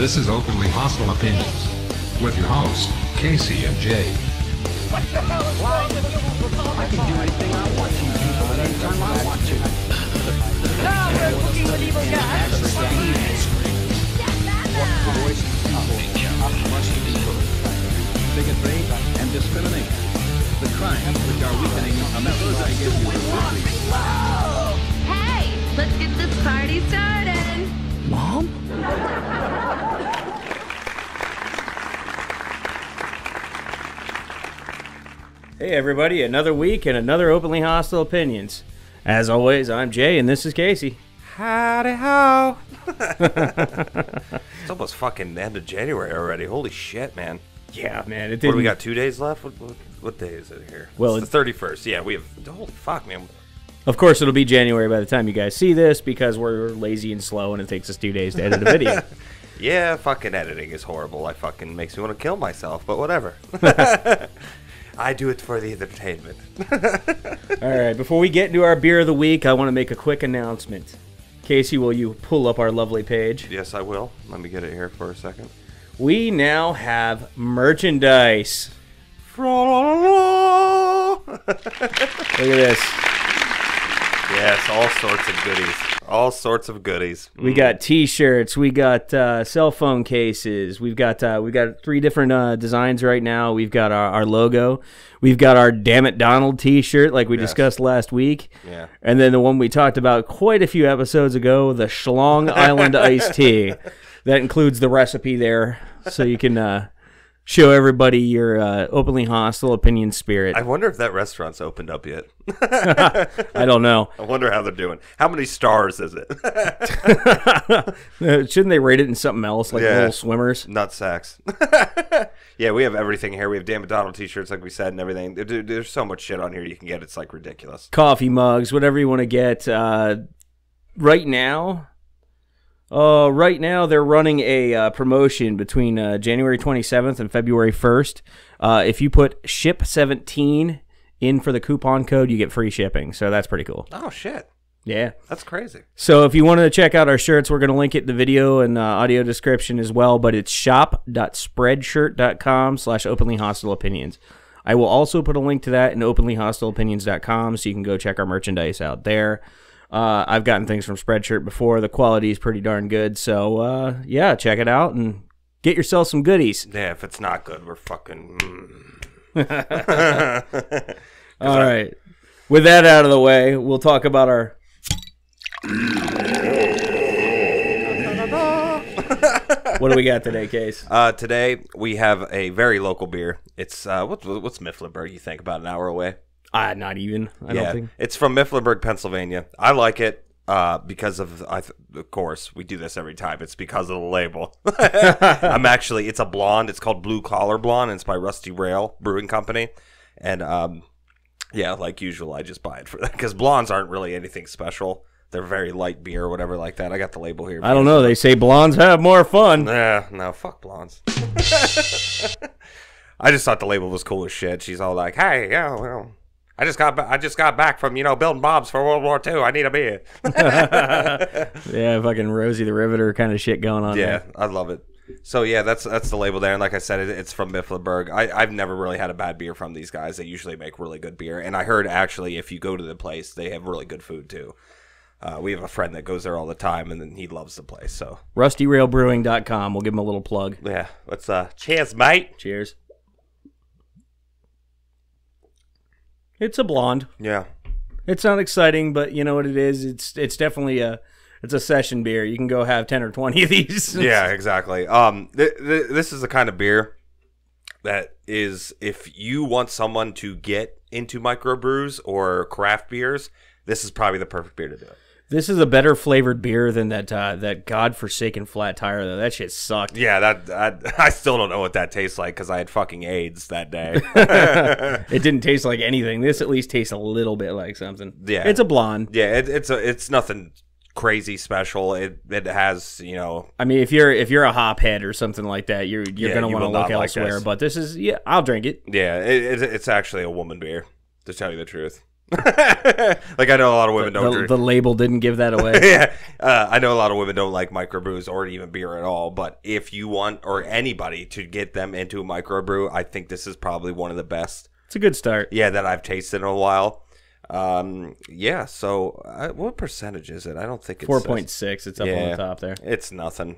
This is Openly Hostile Opinions with your hosts, Casey and Jay. What the hell is wrong with you? I can do anything I want to people at any time I want to. Now we're cooking with evil guys. The voice of people up must be heard. Bigotry and discrimination. The crimes which are weakening America. I give you the warning. Hey, let's get this party started. Mom? Hey everybody, another week and another Openly Hostile Opinions. As always, I'm Jay and this is Casey. Howdy ho! It's almost fucking end of January already. Holy shit, man. Yeah, man. What do we got, 2 days left? What day is it here? Well, it's the 31st. Yeah, we have... Holy fuck, man. Of course, it'll be January by the time you guys see this because we're lazy and slow and it takes us 2 days to edit a video. Yeah, fucking editing is horrible. I fucking makes me want to kill myself, but whatever. I do it for the entertainment. All right, before we get into our beer of the week, I want to make a quick announcement. Casey, will you pull up our lovely page? Yes, I will. Let me get it here for a second. We now have merchandise. Look at this. Yes, all sorts of goodies. All sorts of goodies. We got T-shirts. We got cell phone cases. We've got three different designs right now. We've got our logo. We've got our Damn It Donald T-shirt, like we discussed last week. Yeah. And then the one we talked about quite a few episodes ago, the Schlong Island iced tea. That includes the recipe there, so you can show everybody your Openly Hostile Opinion spirit. I wonder if that restaurant's opened up yet. I don't know. I wonder how they're doing. How many stars is it? Shouldn't they rate it in something else, like Little Swimmers? Nut sacks. Yeah, we have everything here. We have Dan McDonald T-shirts, like we said, and everything. There's so much shit on here you can get. It's, like, ridiculous. Coffee mugs, whatever you want to get. Right now... right now, they're running a promotion between January 27th and February 1st. If you put SHIP17 in for the coupon code, you get free shipping. So that's pretty cool. Oh, shit. Yeah. That's crazy. So if you want to check out our shirts, we're going to link it in the video and audio description as well. But it's shop.spreadshirt.com/openlyhostileopinions. I will also put a link to that in openlyhostileopinions.com so you can go check our merchandise out there. I've gotten things from Spreadshirt before. The quality is pretty darn good. So, yeah, check it out and get yourself some goodies. Yeah, if it's not good, we're fucking... All right. With that out of the way, we'll talk about our... What do we got today, Case? Today, we have a very local beer. It's, what's Mifflinburg, you think, about an hour away? Not even. I don't think it's from Mifflinburg, Pennsylvania. I like it because of, of course, we do this every time. It's because of the label. It's a blonde. It's called Blue Collar Blonde. And it's by Rusty Rail Brewing Company. And yeah, like usual, I just buy it for that because blondes aren't really anything special. They're very light beer or whatever like that. I got the label here. I don't know. They say blondes have more fun. Yeah, no, fuck blondes. I just thought the label was cool as shit. She's all like, "Hey, yeah, well." I just got back from, you know, building bombs for World War II. I need a beer. Yeah, fucking Rosie the Riveter kind of shit going on. Yeah, there. I love it. So yeah, that's the label there. And like I said, it's from Mifflinburg. I've never really had a bad beer from these guys. They usually make really good beer. And I heard actually, if you go to the place, they have really good food too. We have a friend that goes there all the time, and then he loves the place. So RustyRailBrewing.com. We'll give him a little plug. Yeah, let's cheers, mate. Cheers. It's a blonde. Yeah. It's not exciting, but you know what it is? It's definitely a session beer. You can go have 10 or 20 of these. Yeah, exactly. This is the kind of beer that is, if you want someone to get into microbrews or craft beers, this is probably the perfect beer to do it. This is a better flavored beer than that godforsaken Flat Tire, though. That shit sucked. Yeah, I still don't know what that tastes like because I had fucking AIDS that day. It didn't taste like anything. This at least tastes a little bit like something. Yeah. It's a blonde. Yeah, it's nothing crazy special. It has, you know. I mean, if you're a hophead or something like that, you're going to want to look elsewhere. But this is, yeah, I'll drink it. Yeah, it's actually a woman beer, to tell you the truth. Like, I know a lot of women don't drink. The label didn't give that away. Yeah. I know a lot of women don't like microbrews or even beer at all, but if you want, or anybody, to get them into a microbrew, I think this is probably one of the best. It's a good start. Yeah, that I've tasted in a while. Yeah, so what percentage is it? I don't think it's 4.6. It's up on the top there. It's nothing.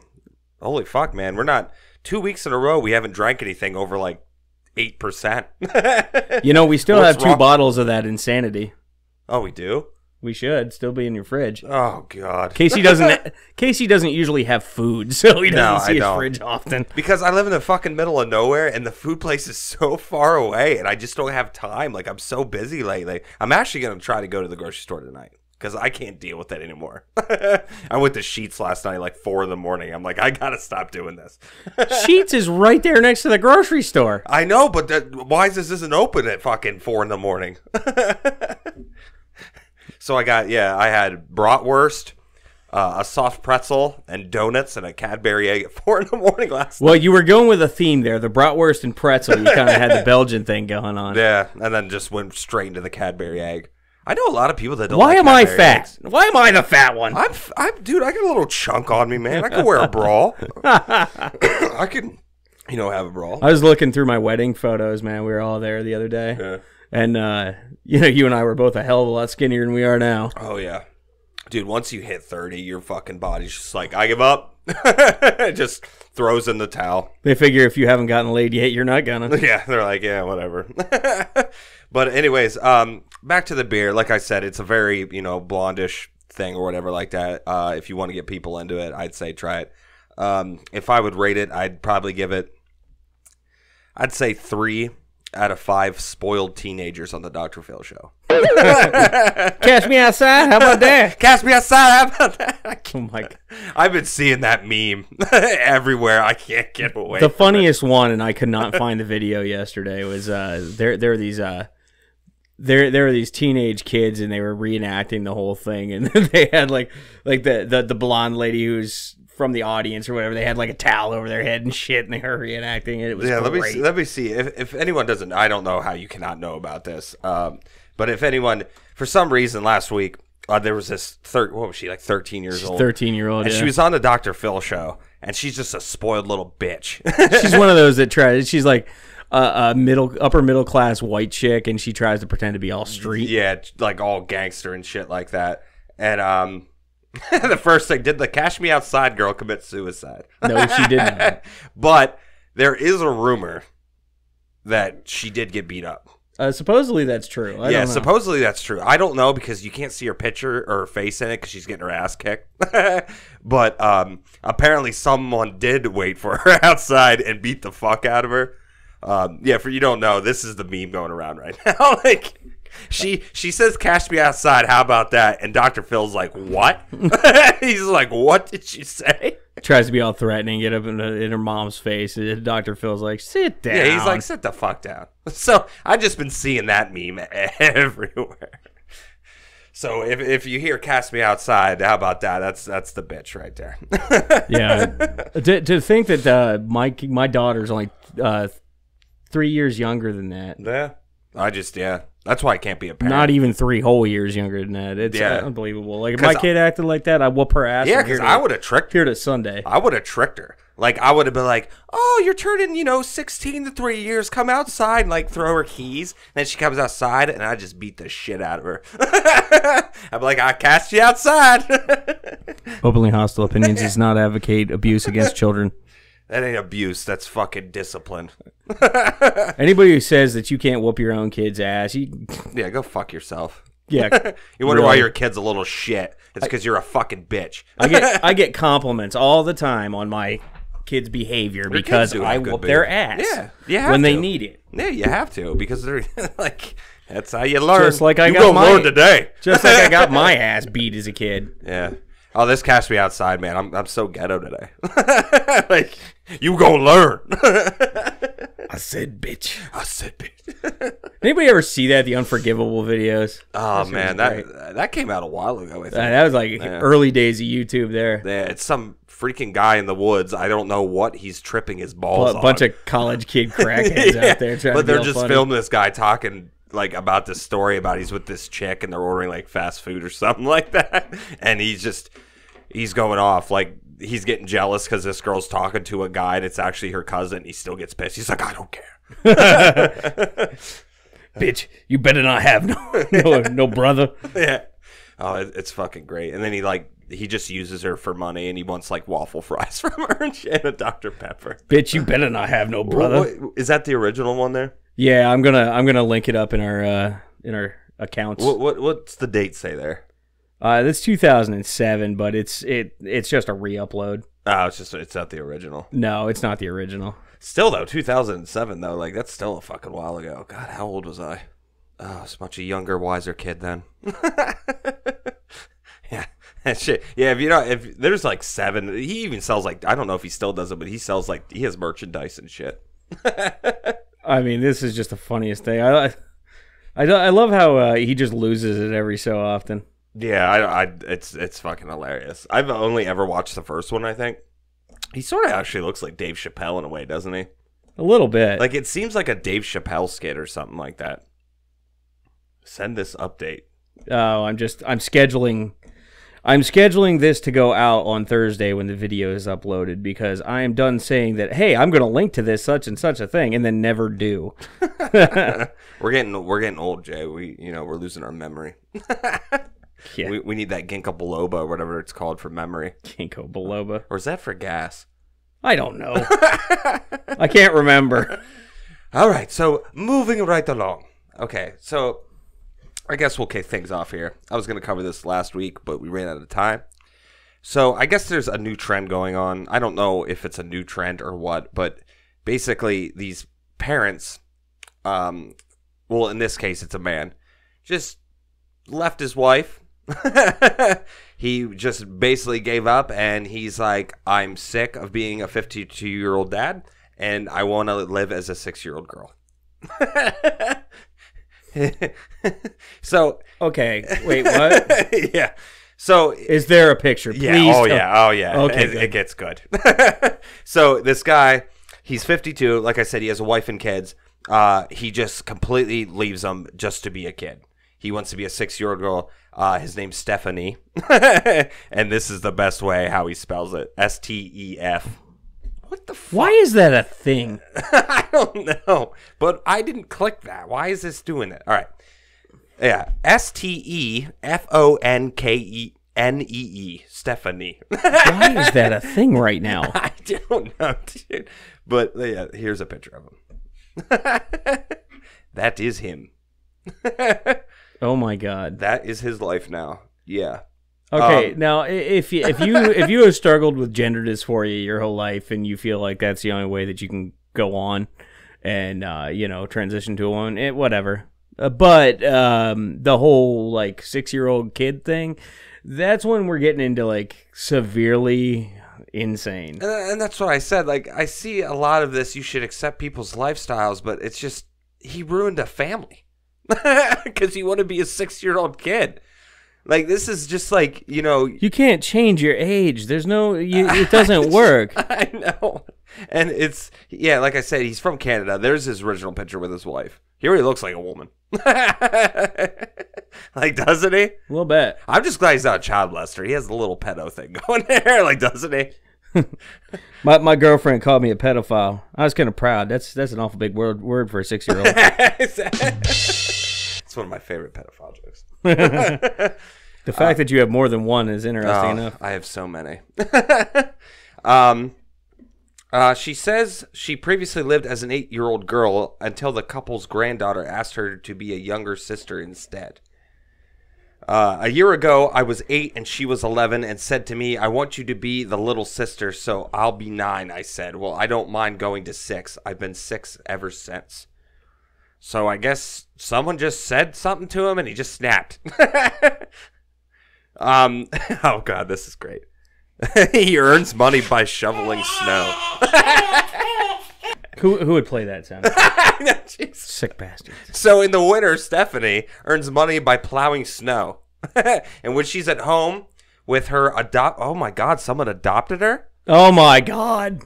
Holy fuck, man. We're not 2 weeks in a row. We haven't drank anything over like 8%. You know, we still have two bottles of that insanity. Oh, we do? We should still be in your fridge. Oh God. Casey doesn't usually have food, so he doesn't see his fridge often. Because I live in the fucking middle of nowhere and the food place is so far away and I just don't have time. Like, I'm so busy lately. I'm actually gonna try to go to the grocery store tonight because I can't deal with that anymore. I went to Sheetz last night like 4 in the morning. I'm like, I gotta stop doing this. Sheetz is right there next to the grocery store. I know, but why is this isn't open at fucking 4 in the morning? So I got, I had bratwurst, a soft pretzel, and donuts, and a Cadbury egg at 4 in the morning last night. Well, you were going with a theme there, the bratwurst and pretzel. You kind of had the Belgian thing going on. Yeah, and then just went straight into the Cadbury egg. I know a lot of people that don't like Cadbury eggs. Why am I fat? Why am I the fat one? Dude, I got a little chunk on me, man. I could wear a bra. I could, you know, have a bra. I was looking through my wedding photos, man. We were all there the other day. Yeah. And, you know, you and I were both a hell of a lot skinnier than we are now. Oh, yeah. Dude, once you hit 30, your fucking body's just like, I give up. Just throws in the towel. They figure if you haven't gotten laid yet, you're not gonna. Yeah, they're like, yeah, whatever. But anyways, back to the beer. Like I said, it's a very, you know, blondish thing or whatever like that. If you want to get people into it, I'd say try it. If I would rate it, I'd probably give it, I'd say 3 out of 5 spoiled teenagers on the Dr. Phil show. Catch me outside. How about that? Catch me outside. How about that? Oh my God. I've been seeing that meme everywhere. I can't get away. The funniest one, and I could not find the video yesterday, was there were these teenage kids, and they were reenacting the whole thing, and they had like the blonde lady who's from the audience or whatever, they had like a towel over their head and shit, and they were reenacting it. It was great. Let me see. If anyone doesn't, I don't know how you cannot know about this. But if anyone, for some reason, last week there was this what was she, like 13 years old? 13-year-old, and she was on the Dr. Phil show, and she's just a spoiled little bitch. She's one of those that tries. She's like a upper middle class white chick, and she tries to pretend to be all street, like all gangster and shit like that, and the first thing, did the Cash Me Outside girl commit suicide? No, she didn't. But there is a rumor that she did get beat up. Supposedly that's true. I don't know. Supposedly that's true. I don't know because you can't see her picture or her face in it because she's getting her ass kicked. But apparently someone did wait for her outside and beat the fuck out of her. Yeah, for you don't know, this is the meme going around right now. Like... She says, "Cash me outside. How about that?" And Dr. Phil's like, "What?" He's like, "What did she say?" Tries to be all threatening, get up in her mom's face. And Dr. Phil's like, "Sit down." Yeah, he's like, "Sit the fuck down." So I've just been seeing that meme everywhere. So if you hear "Cash me outside," how about that? That's the bitch right there. Yeah. To think that my daughter's only 3 years younger than that. Yeah. I just that's why I can't be a parent. Not even 3 whole years younger than that. It's unbelievable. Like, if my kid acted like that, I'd whoop her ass. Yeah, because I would have tricked her. Here to Sunday. I would have tricked her. Like, I would have been like, oh, you're turning, you know, 16 to 3 years. Come outside and, like, throw her keys. And then she comes outside, and I just beat the shit out of her. I'm like, I cast you outside. Openly Hostile Opinions does not advocate abuse against children. That ain't abuse. That's fucking discipline. Anybody who says that you can't whoop your own kid's ass, yeah, go fuck yourself. Yeah, you wonder why your kid's a little shit. It's because you're a fucking bitch. I get compliments all the time on my kids' behavior because I whoop their ass. Yeah, when they need it. Yeah, you have to, because they're like, that's how you learn. Just like I got learn today. Just like I got my ass beat as a kid. Yeah. Oh, this Cash Me Outside, man. I'm so ghetto today. Like, you gonna learn. I said, bitch. I said, bitch. Anybody ever see that, the Unforgivable videos? Oh, man, that came out a while ago, I think. That was like early days of YouTube there. Yeah, it's some freaking guy in the woods. I don't know what he's tripping his balls on. A bunch of college kid crackheads out there trying to be all funny. But they're just filming this guy talking like about this story about he's with this chick and they're ordering like fast food or something like that, and he's going off, like he's getting jealous because this girl's talking to a guy and it's actually her cousin, and he still gets pissed. He's like, I don't care. Bitch, you better not have no brother. Yeah. Oh, it's fucking great. And then he just uses her for money, and he wants like waffle fries from her and a Dr. Pepper. Bitch, you better not have no brother. What, is that the original one there? Yeah, I'm gonna link it up in our accounts. What's the date say there? That's 2007, but it's just a re-upload. Oh, it's not the original. No, it's not the original. Still though, 2007 though, like that's still a fucking while ago. God, how old was I? Oh, I was much a younger, wiser kid then. Yeah, that shit. Yeah, if there's like seven, he even sells like, I don't know if he still does it, but he sells like, he has merchandise and shit. I mean, this is just the funniest thing. I love how he just loses it every so often. Yeah, it's fucking hilarious. I've only ever watched the first one, I think. He sort of actually looks like Dave Chappelle in a way, doesn't he? A little bit. Like, it seems like a Dave Chappelle skit or something like that. Send this update. Oh, I'm scheduling this to go out on Thursday when the video is uploaded, because I am done saying that, hey, I'm going to link to this such and such a thing, and then never do. We're getting old, Jay. We're losing our memory. Yeah. We need that Ginkgo biloba or whatever it's called for memory. Ginkgo biloba. Or is that for gas? I don't know. I can't remember. All right, so moving right along. Okay, so I guess we'll kick things off here. I was going to cover this last week, but we ran out of time. So I guess there's a new trend going on. I don't know if it's a new trend or what, but basically these parents, well, in this case, it's a man, just left his wife. He just basically gave up, and he's like, I'm sick of being a 52-year-old dad, and I want to live as a 6-year-old girl. So okay, wait, what? Yeah, so is there a picture? Please. Yeah. Oh yeah okay, it gets good. So this guy, he's 52, like I said, he has a wife and kids. He just completely leaves them just to be a kid. He wants to be a 6-year-old girl. His name's Stephanie. And this is the best way how he spells it. S-T-E-F. What the fuck? Why is that a thing? I don't know. But I didn't click that. Why is this doing it? All right. Yeah. S-T-E-F-O-N-K-E-N-E-E. Stephanie. Why is that a thing right now? I don't know, dude. But yeah, here's a picture of him. That is him. Oh my God! That is his life now. Yeah. Okay. Now, if you have struggled with gender dysphoria your whole life and you feel like that's the only way that you can go on and transition to a woman, whatever. But the whole like 6-year-old kid thing, that's when we're getting into like severely insane. And that's what I said. Like, I see a lot of this. You should accept people's lifestyles, but it's just he ruined a family. Because you want to be a 6-year-old kid. Like, this is just like, you can't change your age. There's no, it doesn't work. I know. And it's, yeah, like I said, he's from Canada. There's his original picture with his wife. He already looks like a woman. Like, doesn't he? A little bit. I'm just glad he's not a child molester. He has the little pedo thing going there. Like, doesn't he? my girlfriend called me a pedophile. I was kind of proud. That's an awful big word for a 6-year-old. It's one of my favorite pedophile jokes. The fact that you have more than one is interesting enough. I have so many. She says she previously lived as an 8-year-old girl until the couple's granddaughter asked her to be a younger sister instead. A year ago, I was 8 and she was 11 and said to me, I want you to be the little sister, so I'll be 9. I said, well, I don't mind going to 6. I've been 6 ever since. So I guess someone just said something to him and he just snapped. Oh, God, this is great. He earns money by shoveling snow. Who would play that sound? No, sick bastard. So in the winter, Stephanie earns money by plowing snow. And when she's at home with her oh my God, someone adopted her? Oh my God.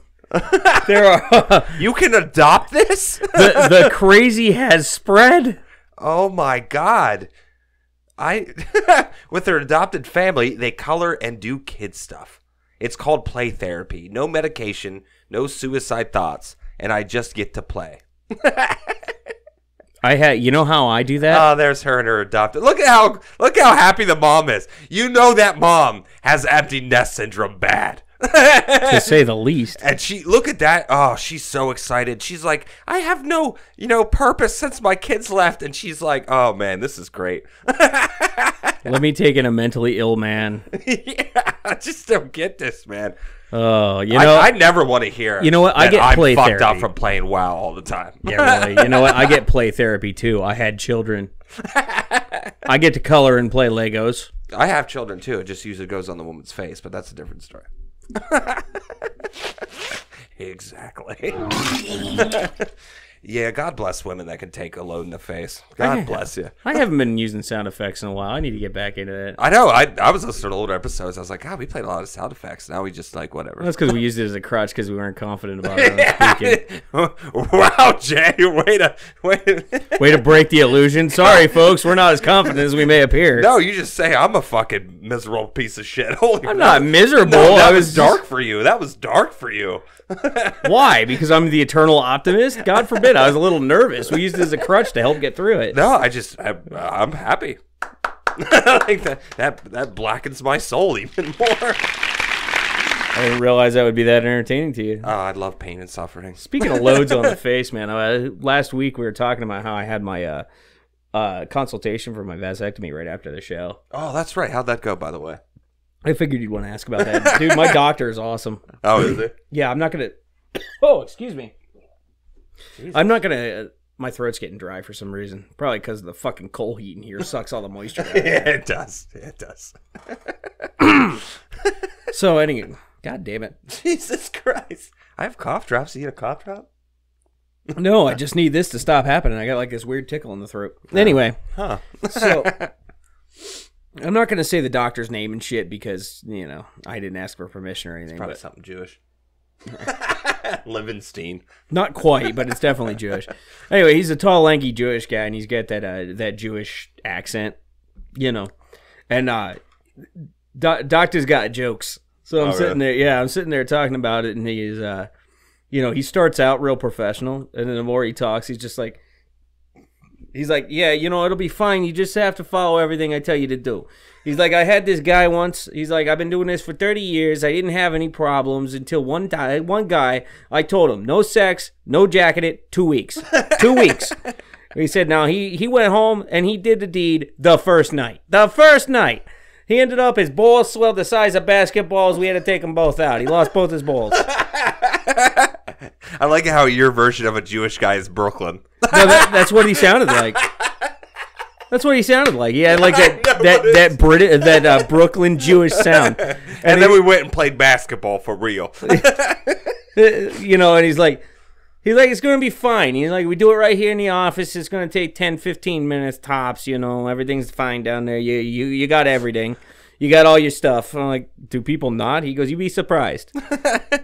There are you can adopt this? The crazy has spread. Oh my God. With their adopted family, they color and do kid stuff. It's called play therapy. No medication, no suicide thoughts, and I just get to play. You know how I do that? Oh, there's her and her adopted. Look at how happy the mom is. You know that mom has empty nest syndrome bad. To say the least. And she, look at that. Oh, she's so excited. She's like, I have no, purpose since my kids left. And she's like, oh man, this is great. Let me take in a mentally ill man. Yeah, I just don't get this, man. Oh, I never want to hear. You know what? I get play therapy. I'm fucked up from playing WoW all the time. Yeah, really. You know what? I get play therapy too. I had children. I get to color and play Legos. I have children too. It just usually goes on the woman's face, but that's a different story. Exactly. Yeah, God bless women that can take a load in the face. God bless you. I haven't been using sound effects in a while. I need to get back into that. I know. I was listening to older episodes. I was like, God, we played a lot of sound effects. Now we just like whatever. That's because we used it as a crutch because we weren't confident about it. Wow, Jay, way to break the illusion. Sorry, folks, we're not as confident as we may appear. No, you just say I'm a fucking miserable piece of shit. I'm not miserable. No, that was dark for you. That was dark for you. Why? Because I'm the eternal optimist? God forbid. I was a little nervous. We used it as a crutch to help get through it. No, I'm happy. I think that blackens my soul even more. I didn't realize that would be that entertaining to you. Oh, I love pain and suffering. Speaking of loads on the face, man, last week we were talking about how I had my consultation for my vasectomy right after the show. Oh, that's right. How'd that go, by the way? I figured you'd want to ask about that. Dude, my doctor is awesome. Oh, is it? Yeah, I'm not going to... Oh, excuse me. Jesus. I'm not going to... My throat's getting dry for some reason. Probably because the fucking cold heat in here sucks all the moisture out. Yeah, it does. It does. So, anyway. God damn it. Jesus Christ. I have cough drops. You need a cough drop? No, I just need this to stop happening. I got like this weird tickle in the throat. Anyway. Huh. So... I'm not going to say the doctor's name and shit because, I didn't ask for permission or anything. It's probably something Jewish. Levinstein. Not quite, but it's definitely Jewish. Anyway, he's a tall, lanky Jewish guy, and he's got that that Jewish accent, And doctor's got jokes. So I'm sitting there. Yeah, I'm sitting there talking about it, and he's, he starts out real professional, and then the more he talks, he's just like, he's like, yeah, it'll be fine. You just have to follow everything I tell you to do. He's like, I had this guy once. He's like, I've been doing this for 30 years. I didn't have any problems until one guy, I told him, no sex, no jacking it, 2 weeks. 2 weeks. He said, now, he went home, and he did the deed the first night. The first night. He ended up, his balls swelled the size of basketballs. We had to take them both out. He lost both his balls. I like how your version of a Jewish guy is Brooklyn. No, that's what he sounded like. That's what he sounded like. Yeah, like that Brooklyn Jewish sound. And then we went and played basketball for real. And he's like, it's going to be fine. He's like, we do it right here in the office. It's going to take 10, 15 minutes tops. Everything's fine down there. You got everything. You got all your stuff. I'm like, do people not? He goes, you'd be surprised.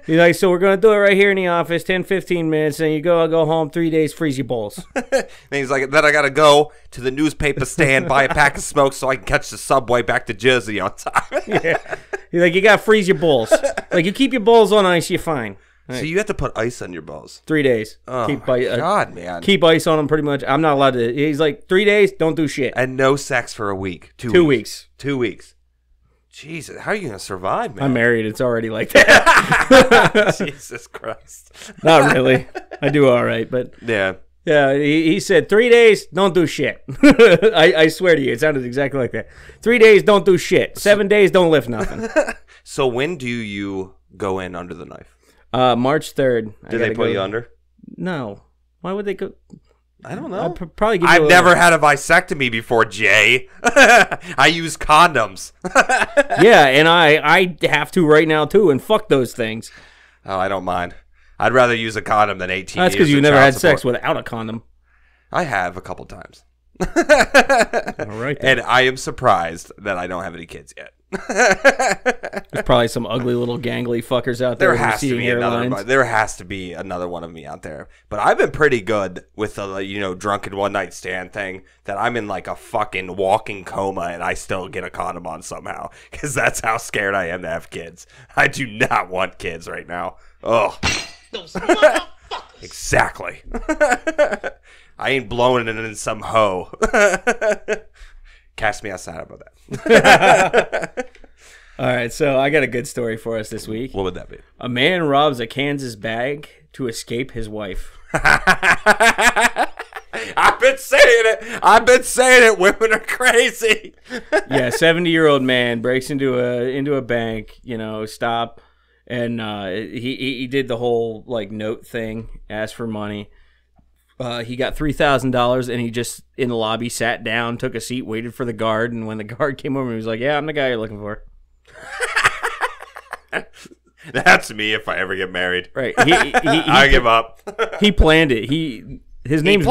He's like, so we're going to do it right here in the office, 10, 15 minutes, and I'll go home, 3 days, freeze your balls. And he's like, then I got to go to the newspaper stand, buy a pack of smokes so I can catch the subway back to Jersey on time. Yeah. He's like, you got to freeze your balls. Like, you keep your balls on ice, you're fine. Right. So you have to put ice on your balls. 3 days. Oh, God, man. Keep ice on them pretty much. I'm not allowed to. He's like, 3 days, don't do shit. And no sex for a week. 2 weeks. 2 weeks. Jesus, how are you going to survive, man? I'm married. It's already like that. Jesus Christ. Not really. I do all right, but... Yeah. Yeah, he said, 3 days, don't do shit. I swear to you, it sounded exactly like that. 3 days, don't do shit. 7 days, don't lift nothing. So when do you go in under the knife? March 3rd. Did they put you under? No. Why would they go... I don't know. I've never had a vasectomy before, Jay. I use condoms. Yeah, and I have to right now, too, and fuck those things. Oh, I don't mind. I'd rather use a condom than 18 years. That's because you never had sex without a condom. I have a couple times. All right, then. And I am surprised that I don't have any kids yet. There's probably some ugly little gangly fuckers out there. There has to be another one of me out there. But I've been pretty good with the, you know, drunken one night stand thing, that I'm in like a fucking walking coma and I still get a condom on somehow, because that's how scared I am to have kids. I do not want kids right now. Ugh. Those motherfuckers. Exactly. I ain't blowing it in some hoe. Cast me outside about that. All right, so I got a good story for us this week. What would that be? A man robs a Kansas bag to escape his wife. I've been saying it. I've been saying it. Women are crazy. Yeah, 70-year-old man breaks into a bank, you know, stop, and he did the whole, like, note thing, asked for money. He got $3,000, and he just, in the lobby, sat down, took a seat, waited for the guard, and when the guard came over, he was like, yeah, I'm the guy you're looking for. That's me if I ever get married. Right. I give up. He planned it. He planned it. His name is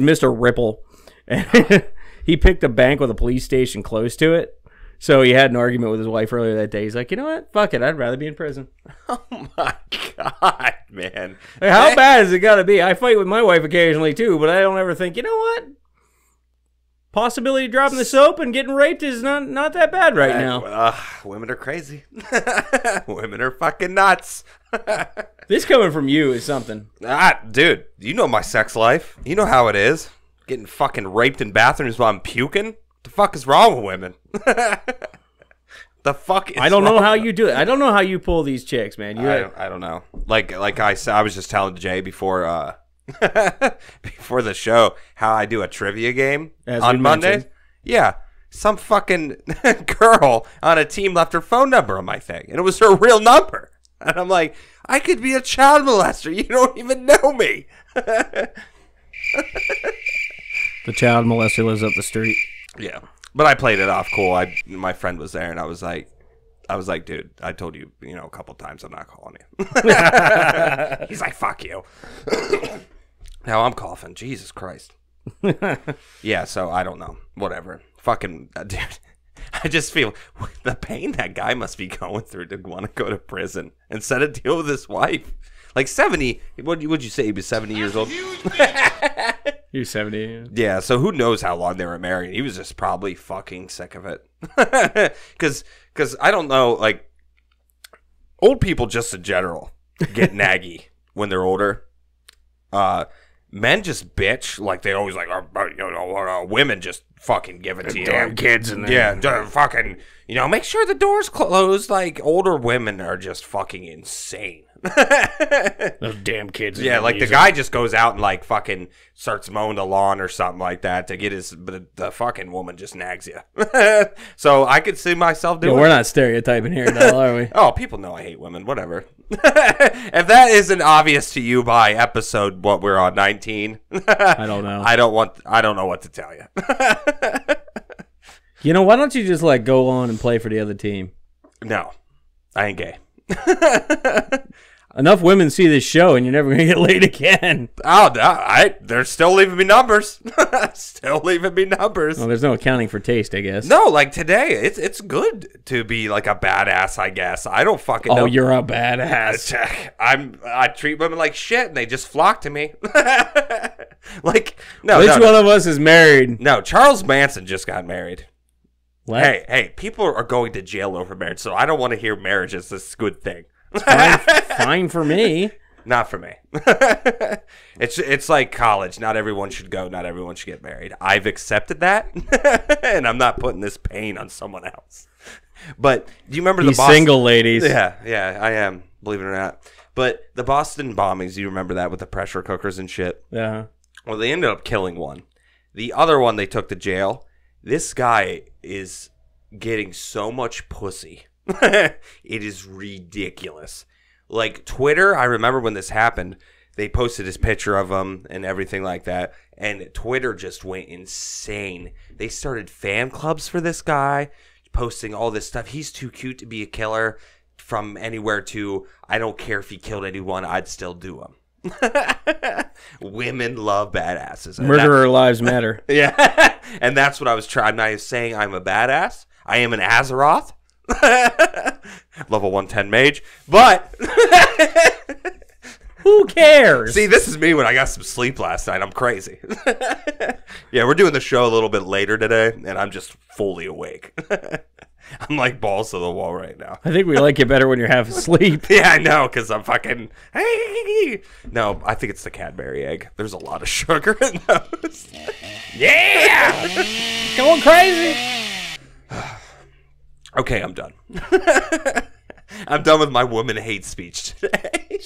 Mr. Ripple. And he picked a bank with a police station close to it. So he had an argument with his wife earlier that day. He's like, you know what? Fuck it. I'd rather be in prison. Oh, my God, man. Like, how bad is it got to be? I fight with my wife occasionally, too, but I don't ever think, you know what? Possibility of dropping the soap and getting raped is not that bad right now. Women are crazy. Women are fucking nuts. This coming from you is something. Dude, you know my sex life. You know how it is. Getting fucking raped in bathrooms while I'm puking. The fuck is wrong with women? The fuck is I don't know how you do it. I don't know how you pull these chicks, man. I don't know. Like I said, I was just telling Jay before before the show how I do a trivia game on Mondays. Yeah. Some fucking girl on a team left her phone number on my thing, and it was her real number. And I'm like, I could be a child molester. You don't even know me. The child molester lives up the street. Yeah, but I played it off cool. My friend was there, and I was like, dude, I told you, you know, a couple times I'm not calling you. He's like, fuck you. Now I'm coughing. Jesus Christ. Yeah, so I don't know. Whatever. Fucking, dude. I just feel the pain that guy must be going through to want to go to prison instead of deal with his wife. Like 70. What would you say he was 70 years old? He was 70. Yeah, so who knows how long they were married. He was just probably fucking sick of it. Because I don't know, like, old people just in general get naggy when they're older. Men just bitch. Like, they always like, you know, women just fucking give it to you. Damn kids. And yeah, fucking, you know, make sure the door's closed. Like, older women are just fucking insane. Those damn kids. Yeah, like the guy just goes out and like fucking starts mowing the lawn or something like that to get his, but the fucking woman just nags you. So I could see myself doing. Yo, we're not stereotyping here, though, are we? Oh, people know I hate women. Whatever. If that isn't obvious to you by episode, what we're on, 19. I don't know. I don't know what to tell you. You know, why don't you just like go on and play for the other team? No, I ain't gay. Enough women see this show, and you're never gonna get laid again. Oh, they're still leaving me numbers. Still leaving me numbers. Well, there's no accounting for taste, I guess. No, like today, it's good to be like a badass, I guess. I don't fucking know. Oh, you're a badass. I treat women like shit, and they just flock to me. Like which one of us is married? No, Charles Manson just got married. What? Hey, people are going to jail over marriage, so I don't want to hear marriage as this good thing. It's fine, fine for me. Not for me. It's like college. Not everyone should go. Not everyone should get married. I've accepted that, and I'm not putting this pain on someone else. But do you remember the Boston... single ladies? Yeah, I am, believe it or not. But the Boston bombings, you remember that with the pressure cookers and shit? Yeah. Well, they ended up killing one. The other one they took to jail. This guy is getting so much pussy. It is ridiculous. Like Twitter, I remember when this happened, they posted his picture of him and everything like that, and Twitter just went insane. They started fan clubs for this guy, posting all this stuff. He's too cute to be a killer, from anywhere to I don't care if he killed anyone, I'd still do him. Women love badasses. Murderer lives matter. Yeah. And that's what I was trying. I'm not saying I'm a badass. I am an Azeroth. Level 110 mage. But... Who cares? See, this is me when I got some sleep last night. I'm crazy. Yeah, we're doing the show a little bit later today, and I'm just fully awake. I'm like balls to the wall right now. I think we like it better when you're half asleep. Yeah, I know, because I'm fucking... No, I think it's the Cadbury egg. There's a lot of sugar in those. Yeah! Going crazy! Okay, I'm done. I'm done with my woman hate speech today.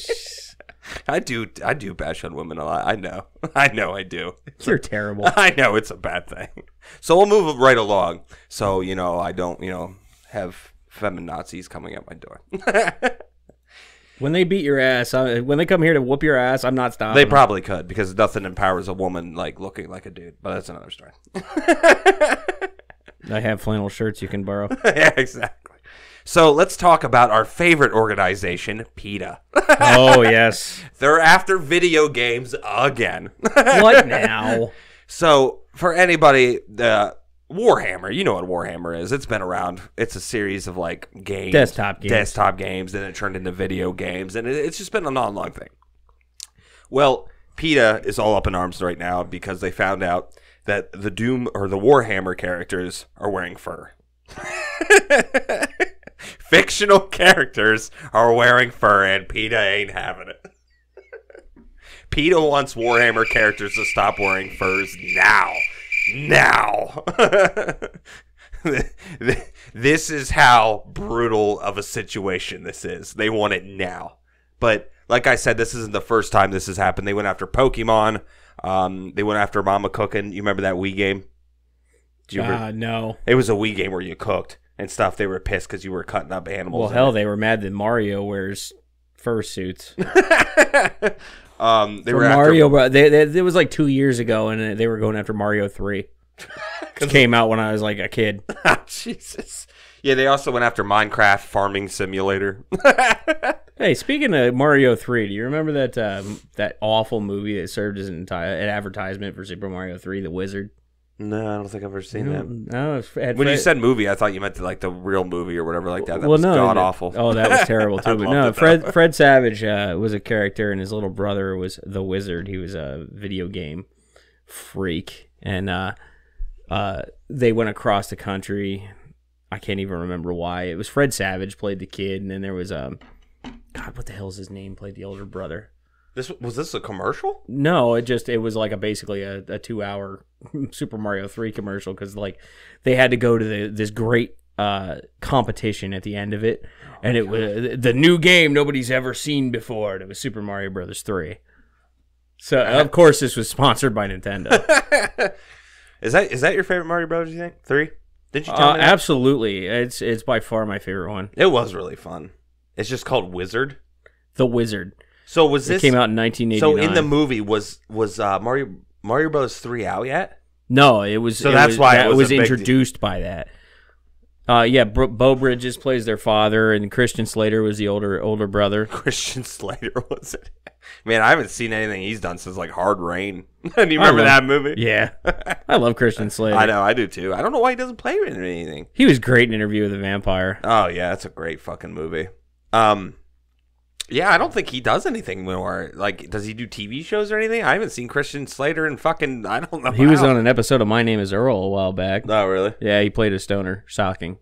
I do bash on women a lot. I know I do. You're terrible. I know it's a bad thing. So we'll move right along. So, you know, I don't, you know, have feminazis coming at my door. When they beat your ass, when they come here to whoop your ass, I'm not stopping. They probably could, because nothing empowers a woman like looking like a dude. But that's another story. I have flannel shirts you can borrow. Yeah, exactly. So let's talk about our favorite organization, PETA. Oh, yes. They're after video games again. What now? So for anybody, Warhammer, you know what Warhammer is. It's been around. It's a series of like games. Desktop games. Desktop games. Then it turned into video games. And it's just been an online thing. Well, PETA is all up in arms right now because they found out that the Doom or the Warhammer characters are wearing fur. Fictional characters are wearing fur, and PETA ain't having it. PETA wants Warhammer characters to stop wearing furs now. Now. This is how brutal of a situation this is. They want it now. But like I said, this isn't the first time this has happened. They went after Pokemon. They went after Mama Cookin'. You remember that Wii game? No. It was a Wii game where you cooked and stuff. They were pissed because you were cutting up animals. Well, hell, they were mad that Mario wears fursuits. They were Mario, but it was like 2 years ago, and they were going after Mario 3. It came out when I was like a kid. Jesus. Yeah, they also went after Minecraft Farming Simulator. Hey, speaking of Mario 3, do you remember that that awful movie that served as an advertisement for Super Mario 3, The Wizard? No, I don't think I've ever seen that. When you said movie, I thought you meant like the real movie or whatever like that. That was god-awful. Oh, that was terrible, too. But no, Fred Savage was a character, and his little brother was The Wizard. He was a video game freak. And they went across the country. I can't even remember why. It was Fred Savage played the kid, and then there was... God, what the hell is his name? Played the older brother. Was this a commercial? No, it was like basically a 2-hour Super Mario 3 commercial because like they had to go to this great competition at the end of it, and it was the new game nobody's ever seen before. And it was Super Mario Brothers 3. So of course this was sponsored by Nintendo. Is that your favorite Mario Brothers? You think 3? Did you tell me that? Absolutely, it's by far my favorite one. It was really fun. It's just called Wizard. The Wizard. So was this? It came out in 1989. So in the movie was Mario Bros. 3 out yet? No, it was. So that's why it was introduced by that. Yeah, Bo Bridges plays their father, and Christian Slater was the older brother. Christian Slater was it? Man, I haven't seen anything he's done since like Hard Rain. Do you remember that movie? Yeah, I love Christian Slater. I know, I do too. I don't know why he doesn't play in anything. He was great in Interview with a Vampire. Oh yeah, that's a great fucking movie. Yeah, I don't think he does anything more. Like, does he do TV shows or anything? I haven't seen Christian Slater in fucking, I don't know. He was on an episode of My Name is Earl a while back. Oh, really? Yeah, he played a stoner. Shocking.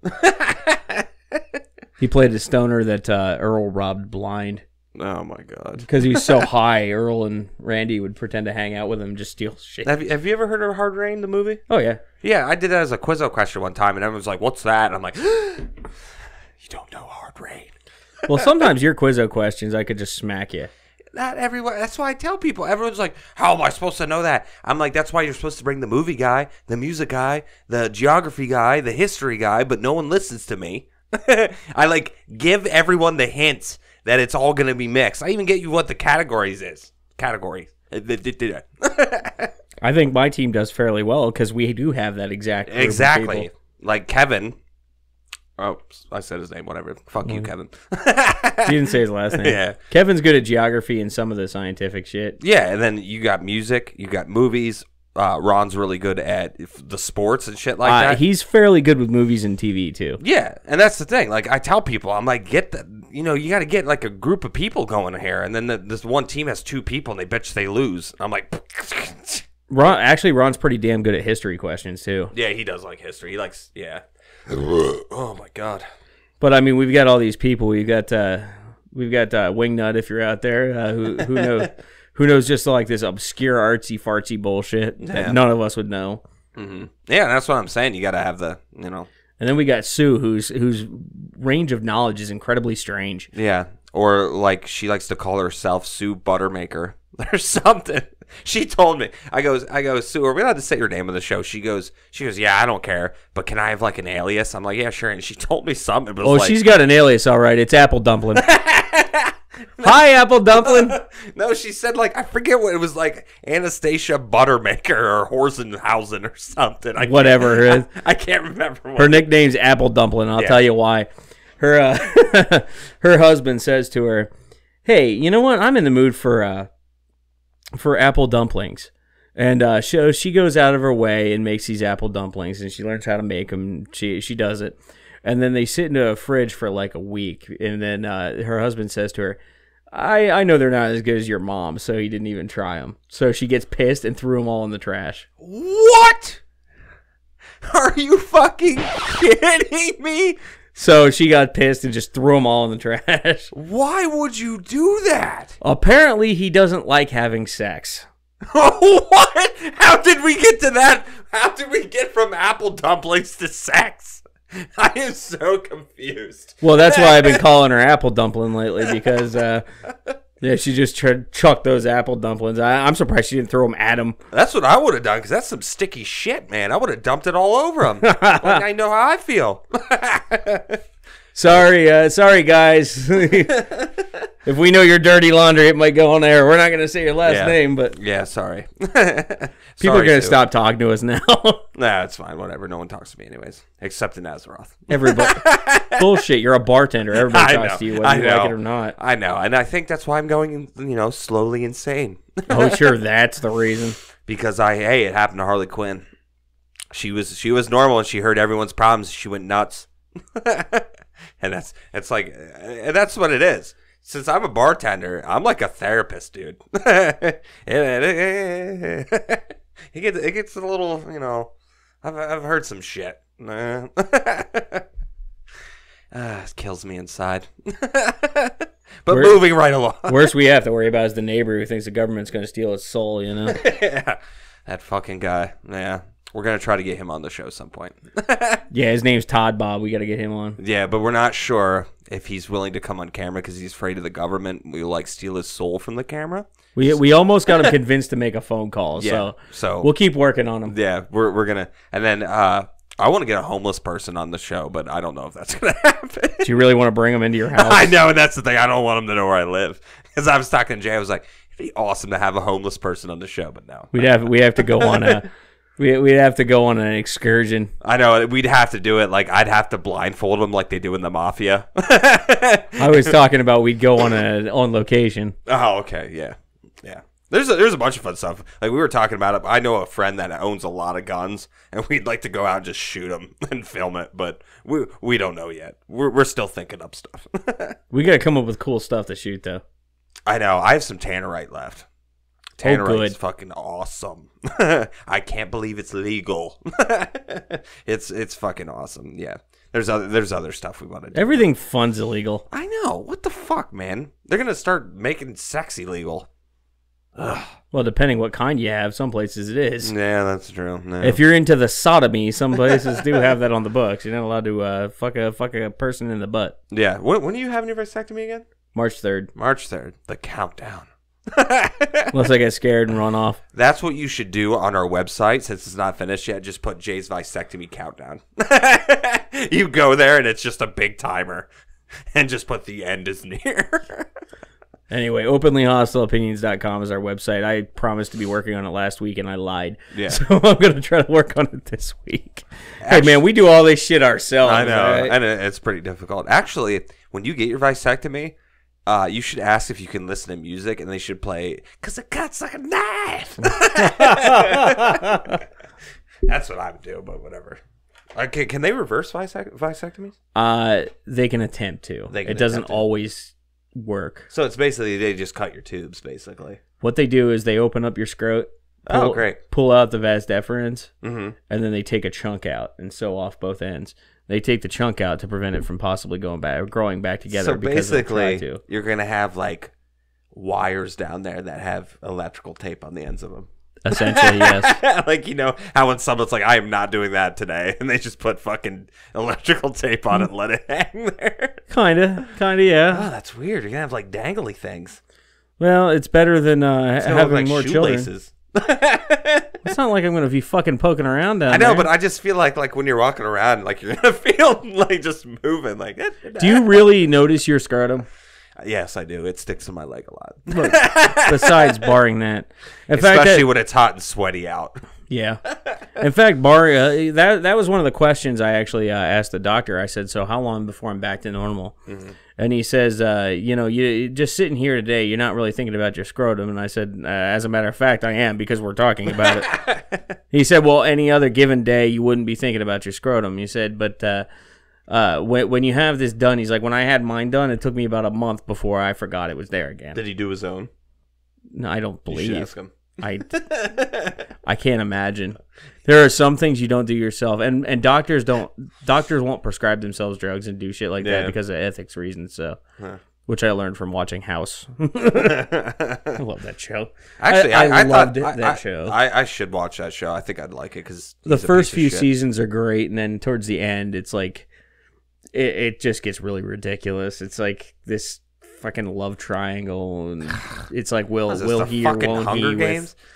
He played a stoner that Earl robbed blind. Oh, my God. Because he was so high, Earl and Randy would pretend to hang out with him and just steal shit. Have you ever heard of Hard Rain, the movie? Oh, yeah. Yeah, I did that as a Quizzo question one time, and everyone's like, what's that? And I'm like, you don't know Hard Rain. Well, sometimes your Quizzo questions, I could just smack you. Not everyone. That's why I tell people. Everyone's like, how am I supposed to know that? I'm like, that's why you're supposed to bring the movie guy, the music guy, the geography guy, the history guy, but no one listens to me. I, like, give everyone the hints that it's all going to be mixed. I even get you what the categories is. Categories. I think my team does fairly well because we do have that exact group of people. Like Kevin. Oh, I said his name, whatever. Fuck you, Kevin. You didn't say his last name. Yeah. Kevin's good at geography and some of the scientific shit. Yeah, and then you got music, you got movies, Ron's really good at the sports and shit like that. He's fairly good with movies and TV too. Yeah, and that's the thing. Like I tell people, I'm like, get that. You know, you got to get like a group of people going here, and then this one team has two people, and they bet you they lose. I'm like, Ron. Actually, Ron's pretty damn good at history questions too. Yeah, he does like history. He likes, yeah. Oh my god. But I mean, we've got all these people. We've got Wingnut if you're out there. Who knows? Who knows just like this obscure artsy-fartsy bullshit that none of us would know. Mm-hmm. Yeah, that's what I'm saying. You got to have the, you know. And then we got Sue, whose range of knowledge is incredibly strange. Yeah, or like she likes to call herself Sue Buttermaker or something. She told me. I go, Sue, are we allowed to say your name on the show? She goes, yeah, I don't care, but can I have like an alias? I'm like, yeah, sure. And she told me something. Oh, like, she's got an alias, all right. It's Apple Dumpling. No. Hi, Apple Dumpling. No, she said, like, I forget what it was, like Anastasia Buttermaker or Horsenhausen or something. Whatever it is. I can't remember. Her nickname's Apple Dumpling. I'll tell you why. Her husband says to her, hey, you know what? I'm in the mood for apple dumplings. And so she goes out of her way and makes these apple dumplings, and she learns how to make them. She does it. And then they sit into a fridge for like a week. And then her husband says to her, I know they're not as good as your mom, so he didn't even try them. So she gets pissed and threw them all in the trash. What? Are you fucking kidding me? So she got pissed and just threw them all in the trash. Why would you do that? Apparently he doesn't like having sex. What? How did we get to that? How did we get from apple dumplings to sex? I am so confused. Well, that's why I've been calling her Apple Dumpling lately, because yeah, she just chucked those apple dumplings. I'm surprised she didn't throw them at him. That's what I would have done, because that's some sticky shit, man. I would have dumped it all over him. Like, I know how I feel. Sorry, guys. If we know your dirty laundry, it might go on air. We're not going to say your last name, but... Yeah, sorry. People are going to stop talking to us now. Nah, it's fine. Whatever. No one talks to me anyways, except in Azeroth. Everybody. Bullshit. You're a bartender. Everybody talks to you, whether you like it or not. I know, and I think that's why I'm going, you know, slowly insane. Oh, sure. That's the reason. Because, hey, it happened to Harley Quinn. She was normal, and she heard everyone's problems. She went nuts. And that's what it is. Since I'm a bartender, I'm like a therapist, dude. It gets a little, you know, I've heard some shit. It kills me inside. But moving right along. Worst we have to worry about is the neighbor who thinks the government's going to steal his soul, you know? Yeah, that fucking guy. Yeah. We're going to try to get him on the show at some point. Yeah, his name's Todd Bob. We got to get him on. Yeah, but we're not sure if he's willing to come on camera because he's afraid of the government. We like steal his soul from the camera. We almost got him convinced to make a phone call. Yeah, so we'll keep working on him. Yeah, we're going to. And then I want to get a homeless person on the show, but I don't know if that's going to happen. Do you really want to bring him into your house? I know, and that's the thing. I don't want him to know where I live. Because I was talking to Jay. I was like, it'd be awesome to have a homeless person on the show, but no. We have to go on a... We'd have to go on an excursion. I know. We'd have to do it. Like, I'd have to blindfold them like they do in the Mafia. I was talking about we'd go on on location. Oh, okay. Yeah. Yeah. There's a bunch of fun stuff. Like, we were talking about it. I know a friend that owns a lot of guns, and we'd like to go out and just shoot them and film it, but we don't know yet. We're still thinking up stuff. We got to come up with cool stuff to shoot, though. I know. I have some Tannerite left. Tannerite is fucking awesome. I can't believe it's legal. It's fucking awesome. Yeah. There's other stuff we want to do. Everything fun's illegal. I know. What the fuck, man? They're going to start making sex illegal. Ugh. Well, depending what kind you have, some places it is. Yeah, that's true. No. If you're into the sodomy, some places do have that on the books. You're not allowed to fuck a person in the butt. Yeah. When are you having your vasectomy again? March 3rd. March 3rd. The countdown. Unless I get scared and run off. That's what you should do on our website. Since it's not finished yet, just put Jay's vasectomy countdown. You go there and it's just a big timer. And just put the end is near. Anyway, openlyhostileopinions.com is our website. I promised to be working on it last week, and I lied. Yeah. So I'm going to try to work on it this week. Actually, hey, man, we do all this shit ourselves. I know, right? And it's pretty difficult. Actually, when you get your vasectomy, You should ask if you can listen to music, and they should play "Cause a Cut's Like a Knife." That's what I would do, but whatever. Okay, can they reverse vasectomies? They can attempt to. It doesn't always work. So it's basically they just cut your tubes, basically. What they do is they open up your scrotum. Oh, great. Pull out the vas deferens, and then they take a chunk out and sew off both ends. They take the chunk out to prevent it from possibly going back or growing back together. So basically, you're going to have like wires down there that have electrical tape on the ends of them. Essentially, yes. Like, you know how when someone's like, I am not doing that today, and they just put fucking electrical tape on it and let it hang there. Kind of, yeah. Oh, that's weird. You're going to have like dangly things. Well, it's better than having like more shoelaces. Children. It's not like I'm going to be fucking poking around down there. I know, but I just feel like when you're walking around, like you're going to feel like just moving. Like, do you really notice your scrotum? Yes, I do. It sticks in my leg a lot. Look, besides barring that. Especially when it's hot and sweaty out. Yeah. In fact, that was one of the questions I actually asked the doctor. I said, so how long before I'm back to normal? And he says, you know, you just sitting here today, you're not really thinking about your scrotum. And I said, as a matter of fact, I am, because we're talking about it. He said, well, any other given day, you wouldn't be thinking about your scrotum. He said, but when you have this done, he's like, when I had mine done, it took me about a month before I forgot it was there again. Did he do his own? No, I don't believe. You should ask him. I can't imagine. There are some things you don't do yourself, and doctors won't prescribe themselves drugs and do shit like that because of ethics reasons. So, which I learned from watching House. I love that show. Actually, I loved that show. I should watch that show. I think I'd like it because the first few seasons are great, and then towards the end, it's like it just gets really ridiculous. It's like this fucking love triangle, and it's like will he or won't Hunger he Games? With...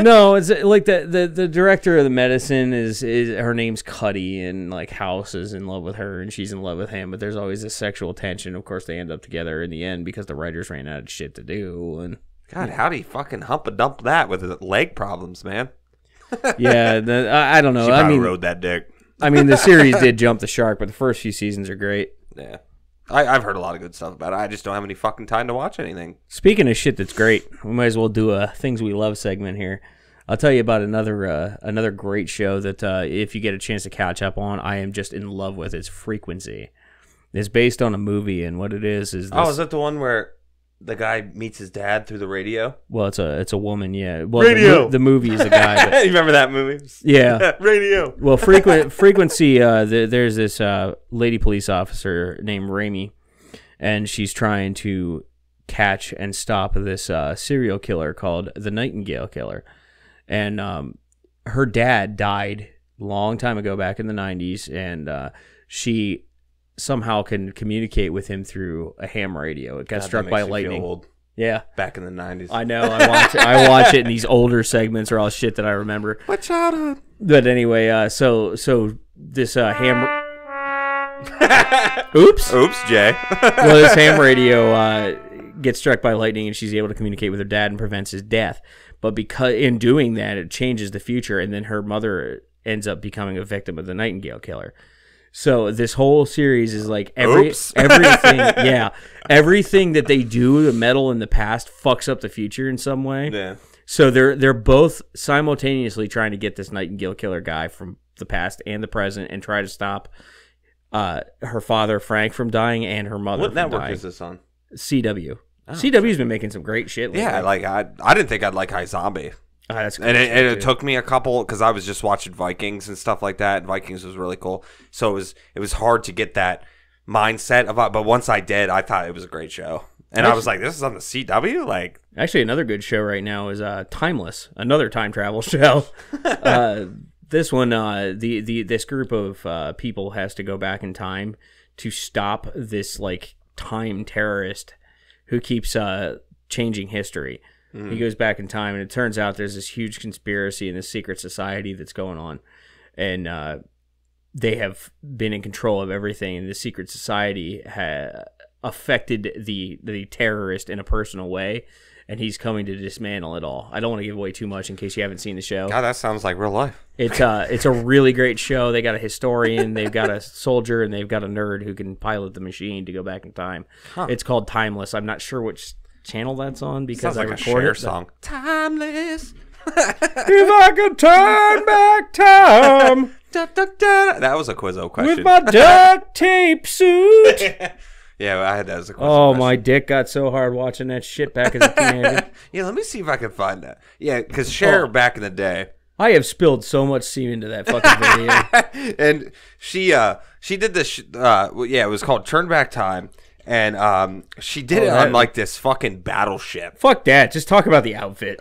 No, it's like the director of the medicine is her name's Cuddy, and like House is in love with her and she's in love with him, but there's always this sexual tension. Of course they end up together in the end because the writers ran out of shit to do. And god, how do you fucking hump a dump that with his leg problems, man? Yeah, I don't know. She probably rode that dick. I mean, the series did jump the shark, but the first few seasons are great. Yeah, I've heard a lot of good stuff about it. I just don't have any fucking time to watch anything. Speaking of shit that's great, we might as well do a Things We Love segment here. I'll tell you about another great show that if you get a chance to catch up on, I am just in love with. It's Frequency. It's based on a movie, and what it is this... Oh, is that the one where the guy meets his dad through the radio? Well, it's a woman, yeah. Well, radio! The movie is a guy. But... You remember that movie? Yeah. Radio! Well, Frequency, there's this lady police officer named Raimi, and she's trying to catch and stop this serial killer called the Nightingale Killer. And her dad died a long time ago, back in the 90s, and she... somehow can communicate with him through a ham radio. It got struck by lightning. Old. Yeah, back in the 90s. I know. I watch it, and these older segments are all shit that I remember. My childhood. But anyway, so this ham. Oops. Oops, Jay. Well, this ham radio gets struck by lightning, and she's able to communicate with her dad and prevents his death. But because in doing that, it changes the future, and then her mother ends up becoming a victim of the Nightingale Killer. So this whole series is like everything, yeah, everything that they do to meddle in the past fucks up the future in some way. Yeah. So they're both simultaneously trying to get this Nightingale Killer guy from the past and the present, and try to stop her father Frank from dying and her mother. What network is this on? CW. Oh, CW's been making some great shit lately. Yeah, like I didn't think I'd like iZombie. Oh, that's cool. And it took me a couple, because I was just watching Vikings and stuff like that. And Vikings was really cool, so it was hard to get that mindset about. But once I did, I thought it was a great show, and actually, I was like, "This is on the CW." Like, actually, another good show right now is Timeless, another time travel show. This one, this group of people has to go back in time to stop this like time terrorist who keeps changing history. He goes back in time, and it turns out there's this huge conspiracy and this secret society that's going on, and they have been in control of everything, and the secret society affected the terrorist in a personal way, and he's coming to dismantle it all. I don't want to give away too much in case you haven't seen the show. God, that sounds like real life. It's a really great show. They got a historian, they've got a soldier, and they've got a nerd who can pilot the machine to go back in time. Huh. It's called Timeless. I'm not sure which channel that's on because I recorded it. Sounds like a Cher song. Timeless. If I could turn back time. Da, da, da. That was a Quizzo question. With my duct tape suit. Yeah, I had that as a question. Oh, my dick got so hard watching that shit back as a teenager. Yeah, let me see if I can find that. Yeah, because Cher back in the day. I have spilled so much semen into that fucking video. And she did this, yeah, it was called Turn Back Time. And she did it on like this fucking battleship. Fuck that. Just talk about the outfit.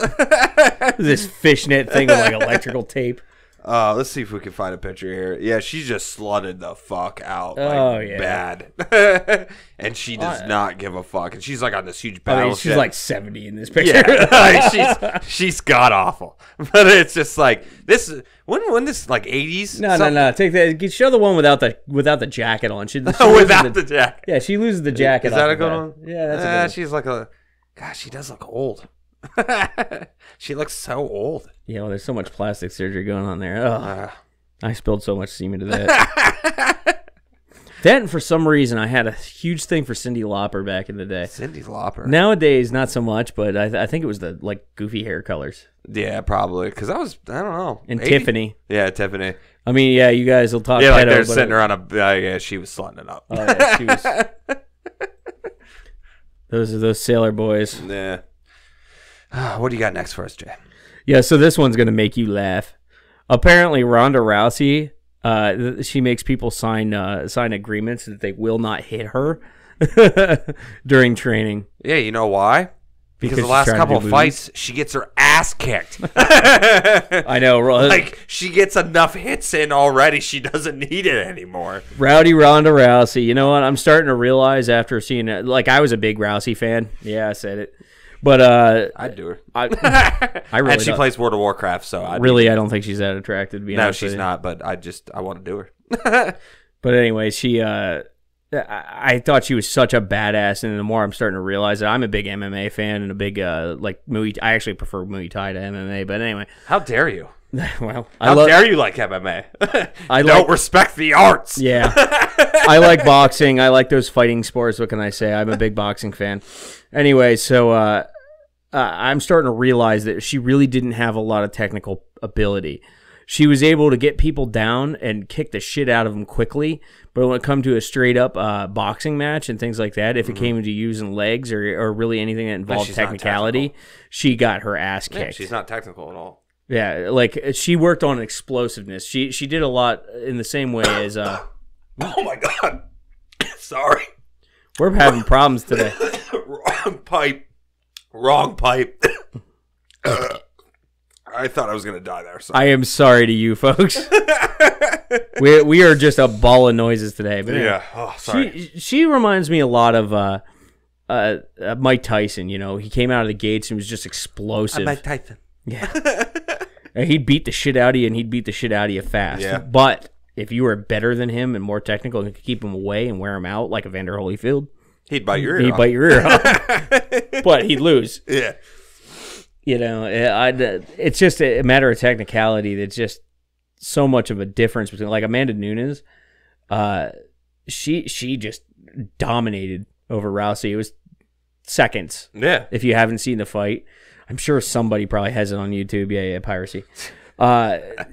This fishnet thing with like electrical tape. Let's see if we can find a picture here. Yeah, she just slutted the fuck out. Like, oh, yeah. Bad. And she does not give a fuck. And she's like on this huge battleship. I mean, she's like 70 in this picture. Yeah. Like, she's god awful. But it's just like this. When this like 80s? No, something? No, no. Take that. Show the one without the jacket on. She without the jacket. Yeah, she loses the jacket. Is that a good one? Yeah, that's a good one. She's like a. Gosh, she does look old. She looks so old. Yeah, well, there's so much plastic surgery going on there. I spilled so much semen to that. Then, for some reason, I had a huge thing for Cyndi Lauper back in the day. Cyndi Lauper. Nowadays, not so much, but I think it was the like goofy hair colors. Yeah, probably. Because I don't know. And 80? Tiffany. Yeah, Tiffany. I mean, yeah, you guys will talk. Yeah, like they're sitting around yeah, she was slutting it up. Oh, yeah, she was. Those are those sailor boys. Yeah. What do you got next for us, Jay? Yeah, so this one's going to make you laugh. Apparently, Ronda Rousey, she makes people sign agreements that they will not hit her during training. Yeah, you know why? Because the last couple of fights, she gets her ass kicked. I know. Like, she gets enough hits in already. She doesn't need it anymore. Rowdy Ronda Rousey. You know what? I'm starting to realize after seeing it. Like, I was a big Rousey fan. Yeah, I said it. But I'd do her. I really and she plays World of Warcraft, so I don't think she's that attractive. To be honest, she's not. But I want to do her. But anyway, she. I thought she was such a badass, and the more I'm starting to realize that I'm a big MMA fan and a big like Muay. I actually prefer Muay Thai to MMA. But anyway, how dare you? Well, how dare you like MMA? I don't respect the arts. Yeah, I like boxing. I like those fighting sports. What can I say? I'm a big boxing fan. Anyway, so. I'm starting to realize that she really didn't have a lot of technical ability. She was able to get people down and kick the shit out of them quickly, but when it come to a straight-up boxing match and things like that, if it came to using legs or really anything that involved technicality, she got her ass kicked. Yeah, she's not technical at all. Yeah, like, she worked on explosiveness. She did a lot in the same way as... oh, my God. Sorry. We're having problems today. Wrong pipe. I thought I was going to die there. So. I am sorry to you, folks. we are just a ball of noises today. But anyway, yeah. Oh, sorry. She reminds me a lot of Mike Tyson. You know, he came out of the gates and was just explosive. Mike Tyson. Yeah. And he'd beat the shit out of you, and he'd beat the shit out of you fast. Yeah. But if you were better than him and more technical, and could keep him away and wear him out like Evander Holyfield. He'd bite your ear off. But he'd lose. Yeah. You know, it's just a matter of technicality. That's just so much of a difference between, like, Amanda Nunes. She just dominated over Rousey. It was seconds. Yeah. If you haven't seen the fight, I'm sure somebody probably has it on YouTube. Yeah, piracy.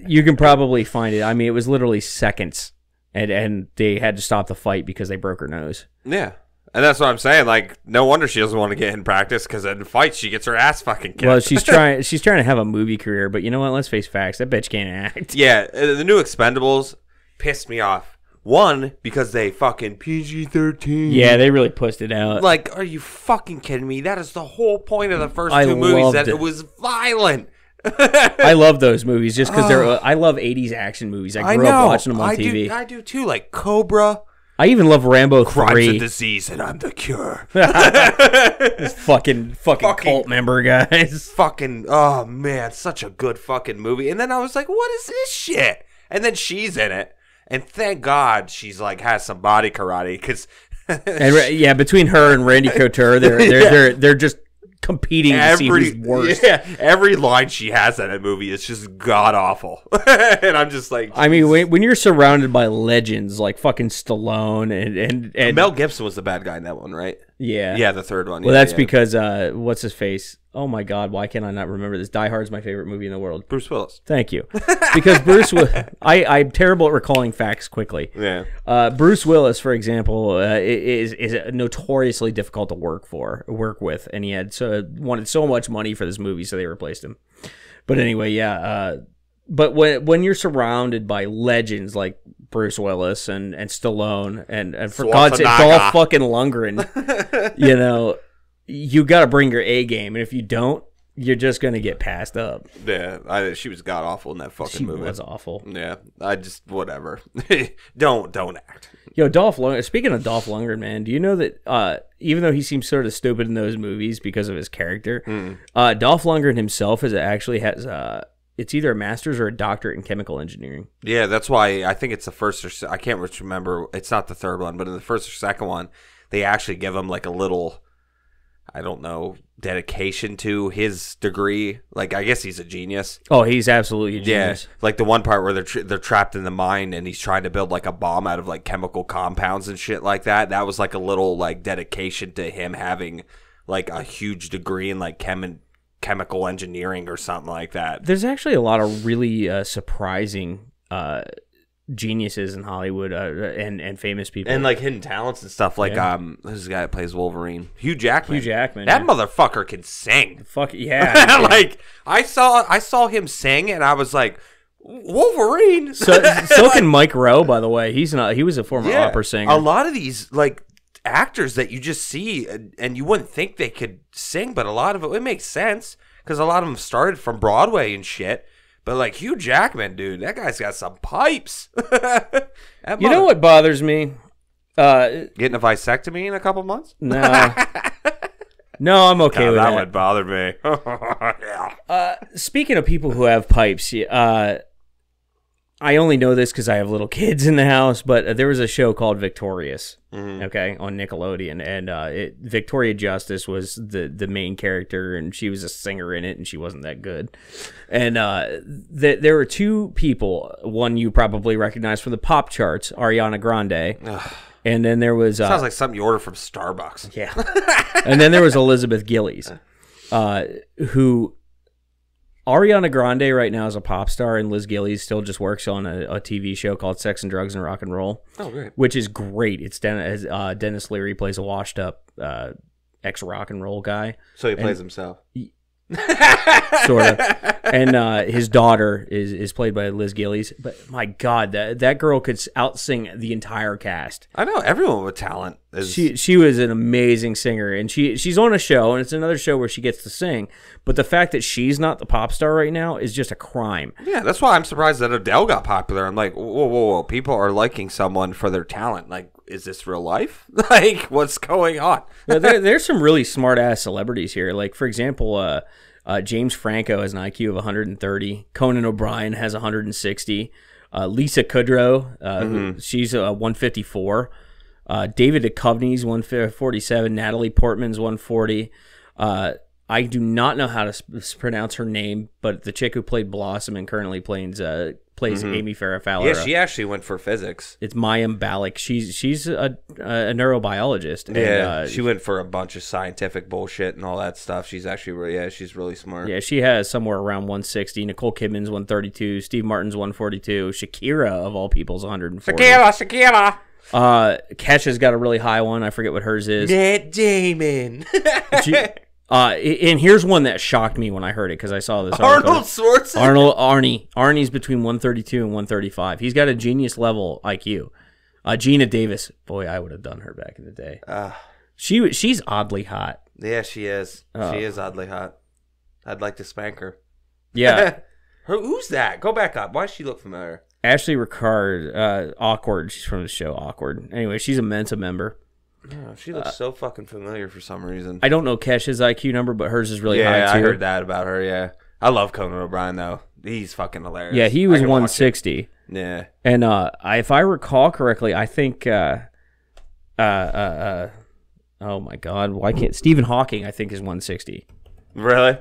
You can probably find it. I mean, it was literally seconds, and they had to stop the fight because they broke her nose. Yeah. And that's what I'm saying. Like, no wonder she doesn't want to get in practice because in fights she gets her ass fucking kicked. Well, she's trying to have a movie career, but you know what? Let's face facts. That bitch can't act. Yeah, the new Expendables pissed me off. One, because they fucking PG-13. Yeah, they really pushed it out. Like, are you fucking kidding me? That is the whole point of the first two movies. That it was violent. I love those movies just because they're. I love 80s action movies. I grew up watching them on TV. I do too. Like Cobra. I even love Rambo 3. Crime's a disease, and I'm the cure. This fucking cult member, guys. Fucking, oh, man, such a good fucking movie. And then I was like, what is this shit? And then she's in it. And thank God she's, like, has some body karate. Because... yeah, between her and Randy Couture, they're just competing to see who's worse. Yeah, every line she has in that movie is just god-awful. And I'm just like... Geez. I mean, when you're surrounded by legends like fucking Stallone and Mel Gibson was the bad guy in that one, right? Yeah. Yeah, the third one. Well, yeah, that's because... what's his face? Oh, my God. Why can't I not remember this? Die Hard's my favorite movie in the world. Bruce Willis. Thank you. Because Bruce... I'm terrible at recalling facts quickly. Yeah. Bruce Willis, for example, is notoriously difficult to work with. And he had... so wanted so much money for this movie, so they replaced him. But anyway, yeah. But when you're surrounded by legends like Bruce Willis and Stallone and for God's sake, Dolph fucking Lundgren, you know, you got to bring your A game, and if you don't, you're just gonna get passed up. Yeah, she was god awful in that fucking movie. She was awful. Yeah, I just whatever. don't act. Yo, Dolph Lundgren. Speaking of Dolph Lundgren, man, do you know that even though he seems sort of stupid in those movies because of his character, Dolph Lundgren himself actually has it's either a master's or a doctorate in chemical engineering. Yeah, that's why I think it's the first or I can't remember. It's not the third one, but in the first or second one, they actually give him like a little, I don't know, dedication to his degree. Like, I guess he's a genius. Oh, he's absolutely a genius. Yeah, like the one part where they're trapped in the mine and he's trying to build like a bomb out of like chemical compounds and shit like that. That was like a little like dedication to him having like a huge degree in like chemical engineering or something like that. There's actually a lot of really surprising geniuses in Hollywood and famous people and like hidden talents and stuff like this guy that plays Wolverine, Hugh Jackman. That motherfucker can sing. Fuck yeah. Like I saw him sing and I was like, Wolverine. so like, can Mike Rowe, by the way. He was a former opera singer. A lot of these like actors that you just see and you wouldn't think they could sing, but a lot of it makes sense because a lot of them started from Broadway and shit. But, like, Hugh Jackman, dude, that guy's got some pipes. You know what bothers me? Getting a vasectomy in a couple months? No. No, I'm okay with that. That would bother me. Yeah. Speaking of people who have pipes, I only know this because I have little kids in the house, but there was a show called Victorious, okay, on Nickelodeon. And Victoria Justice was the main character, and she was a singer in it, and she wasn't that good. And there were two people, one you probably recognize from the pop charts, Ariana Grande. Ugh. And then there was... sounds like something you order from Starbucks. Yeah. And then there was Elizabeth Gillies, who... Ariana Grande right now is a pop star, and Liz Gillies still just works on a TV show called Sex and Drugs and Rock and Roll. Oh, great. Which is great. It's Dennis Leary plays a washed-up ex-rock and roll guy. So he plays himself. Sort of. And his daughter is played by Liz Gillies. But, my God, that girl could out-sing the entire cast. I know. Everyone with talent. She was an amazing singer, and she's on a show, and it's another show where she gets to sing. But the fact that she's not the pop star right now is just a crime. Yeah, that's why I'm surprised that Adele got popular. I'm like, whoa. People are liking someone for their talent. Like, is this real life? Like, what's going on? Now, there's some really smart-ass celebrities here. Like, for example, James Franco has an IQ of 130. Conan O'Brien has 160. Lisa Kudrow, she's 154. David Duchovny's 147. Natalie Portman's 140. I do not know how to pronounce her name, but the chick who played Blossom and currently plays Amy Farrah Fowler. Yeah, she actually went for physics. It's Mayim Balik. She's a neurobiologist. And, yeah, she went for a bunch of scientific bullshit and all that stuff. She's actually she's really smart. Yeah, she has somewhere around 160. Nicole Kidman's 132. Steve Martin's 142. Shakira of all people's 140. Shakira. Kesha's got a really high one. I forget what hers is. Matt Damon. And here's one that shocked me when I heard it because I saw this. Arnold Schwarzenegger. Arnie's between 132 and 135. He's got a genius level IQ. Gina Davis. Boy, I would have done her back in the day. She's oddly hot. Yeah, she is. She is oddly hot. I'd like to spank her. Yeah. Who's that? Go back up. Why does she look familiar? Ashley Ricard. Awkward. She's from the show Awkward. Anyway, she's a Mensa member. Oh, she looks so fucking familiar for some reason. I don't know Kesha's IQ number, but hers is really high, too. Yeah, I heard that about her, yeah. I love Conan O'Brien, though. He's fucking hilarious. Yeah, he was 160. Yeah. And if I recall correctly, I think Oh my God! Why can't Stephen Hawking? I think is 160. Really?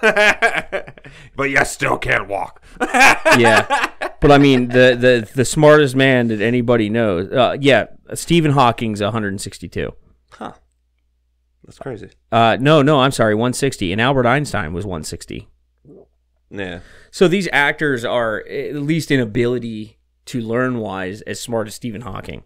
But you still can't walk. Yeah, but I mean the smartest man that anybody knows. Yeah, Stephen Hawking's 162. Huh? That's crazy. No, I'm sorry, 160. And Albert Einstein was 160. Yeah. So these actors are, at least in ability to learn wise, as smart as Stephen Hawking.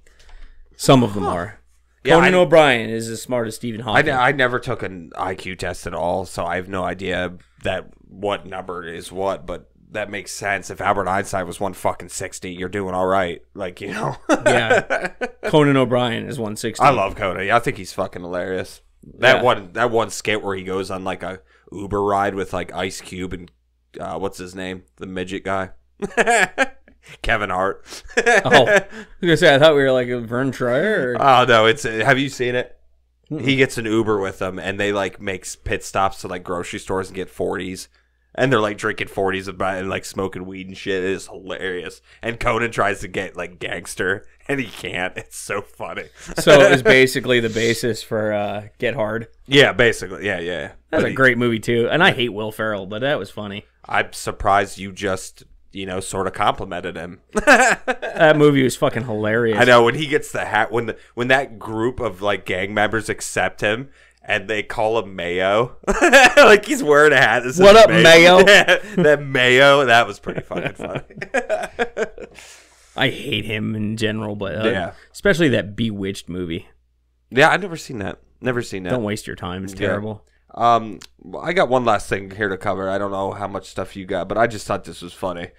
Some of them are. Yeah, Conan O'Brien is as smart as Stephen Hawking. I never took an IQ test at all, so I have no idea that what number is what, but that makes sense. If Albert Einstein was 160, you're doing all right. Like, you know. Yeah. Conan O'Brien is 160. I love Conan. I think he's fucking hilarious. That one skit where he goes on like a Uber ride with like Ice Cube and what's his name? The midget guy. Kevin Hart. Oh, I was gonna say I thought we were like a Vern Troyer. Or... Oh no, it's have you seen it? Mm-mm. He gets an Uber with them, and they like makes pit stops to like grocery stores and get 40s, and they're like drinking 40s and like smoking weed and shit. It is hilarious. And Conan tries to get like gangster, and he can't. It's so funny. So it was basically the basis for Get Hard. Yeah, basically. Yeah. That's a great movie too. And I hate Will Ferrell, but that was funny. I'm surprised you just. You know, sort of complimented him. That movie was fucking hilarious. I know when he gets the hat, when that group of like gang members accept him and they call him Mayo, like he's wearing a hat. That says, what up, Mayo? That Mayo, that was pretty fucking funny. I hate him in general, but yeah, especially that Bewitched movie. Yeah, I've never seen that. Never seen that. Don't waste your time. It's terrible. Yeah. I got one last thing here to cover. I don't know how much stuff you got, but I just thought this was funny.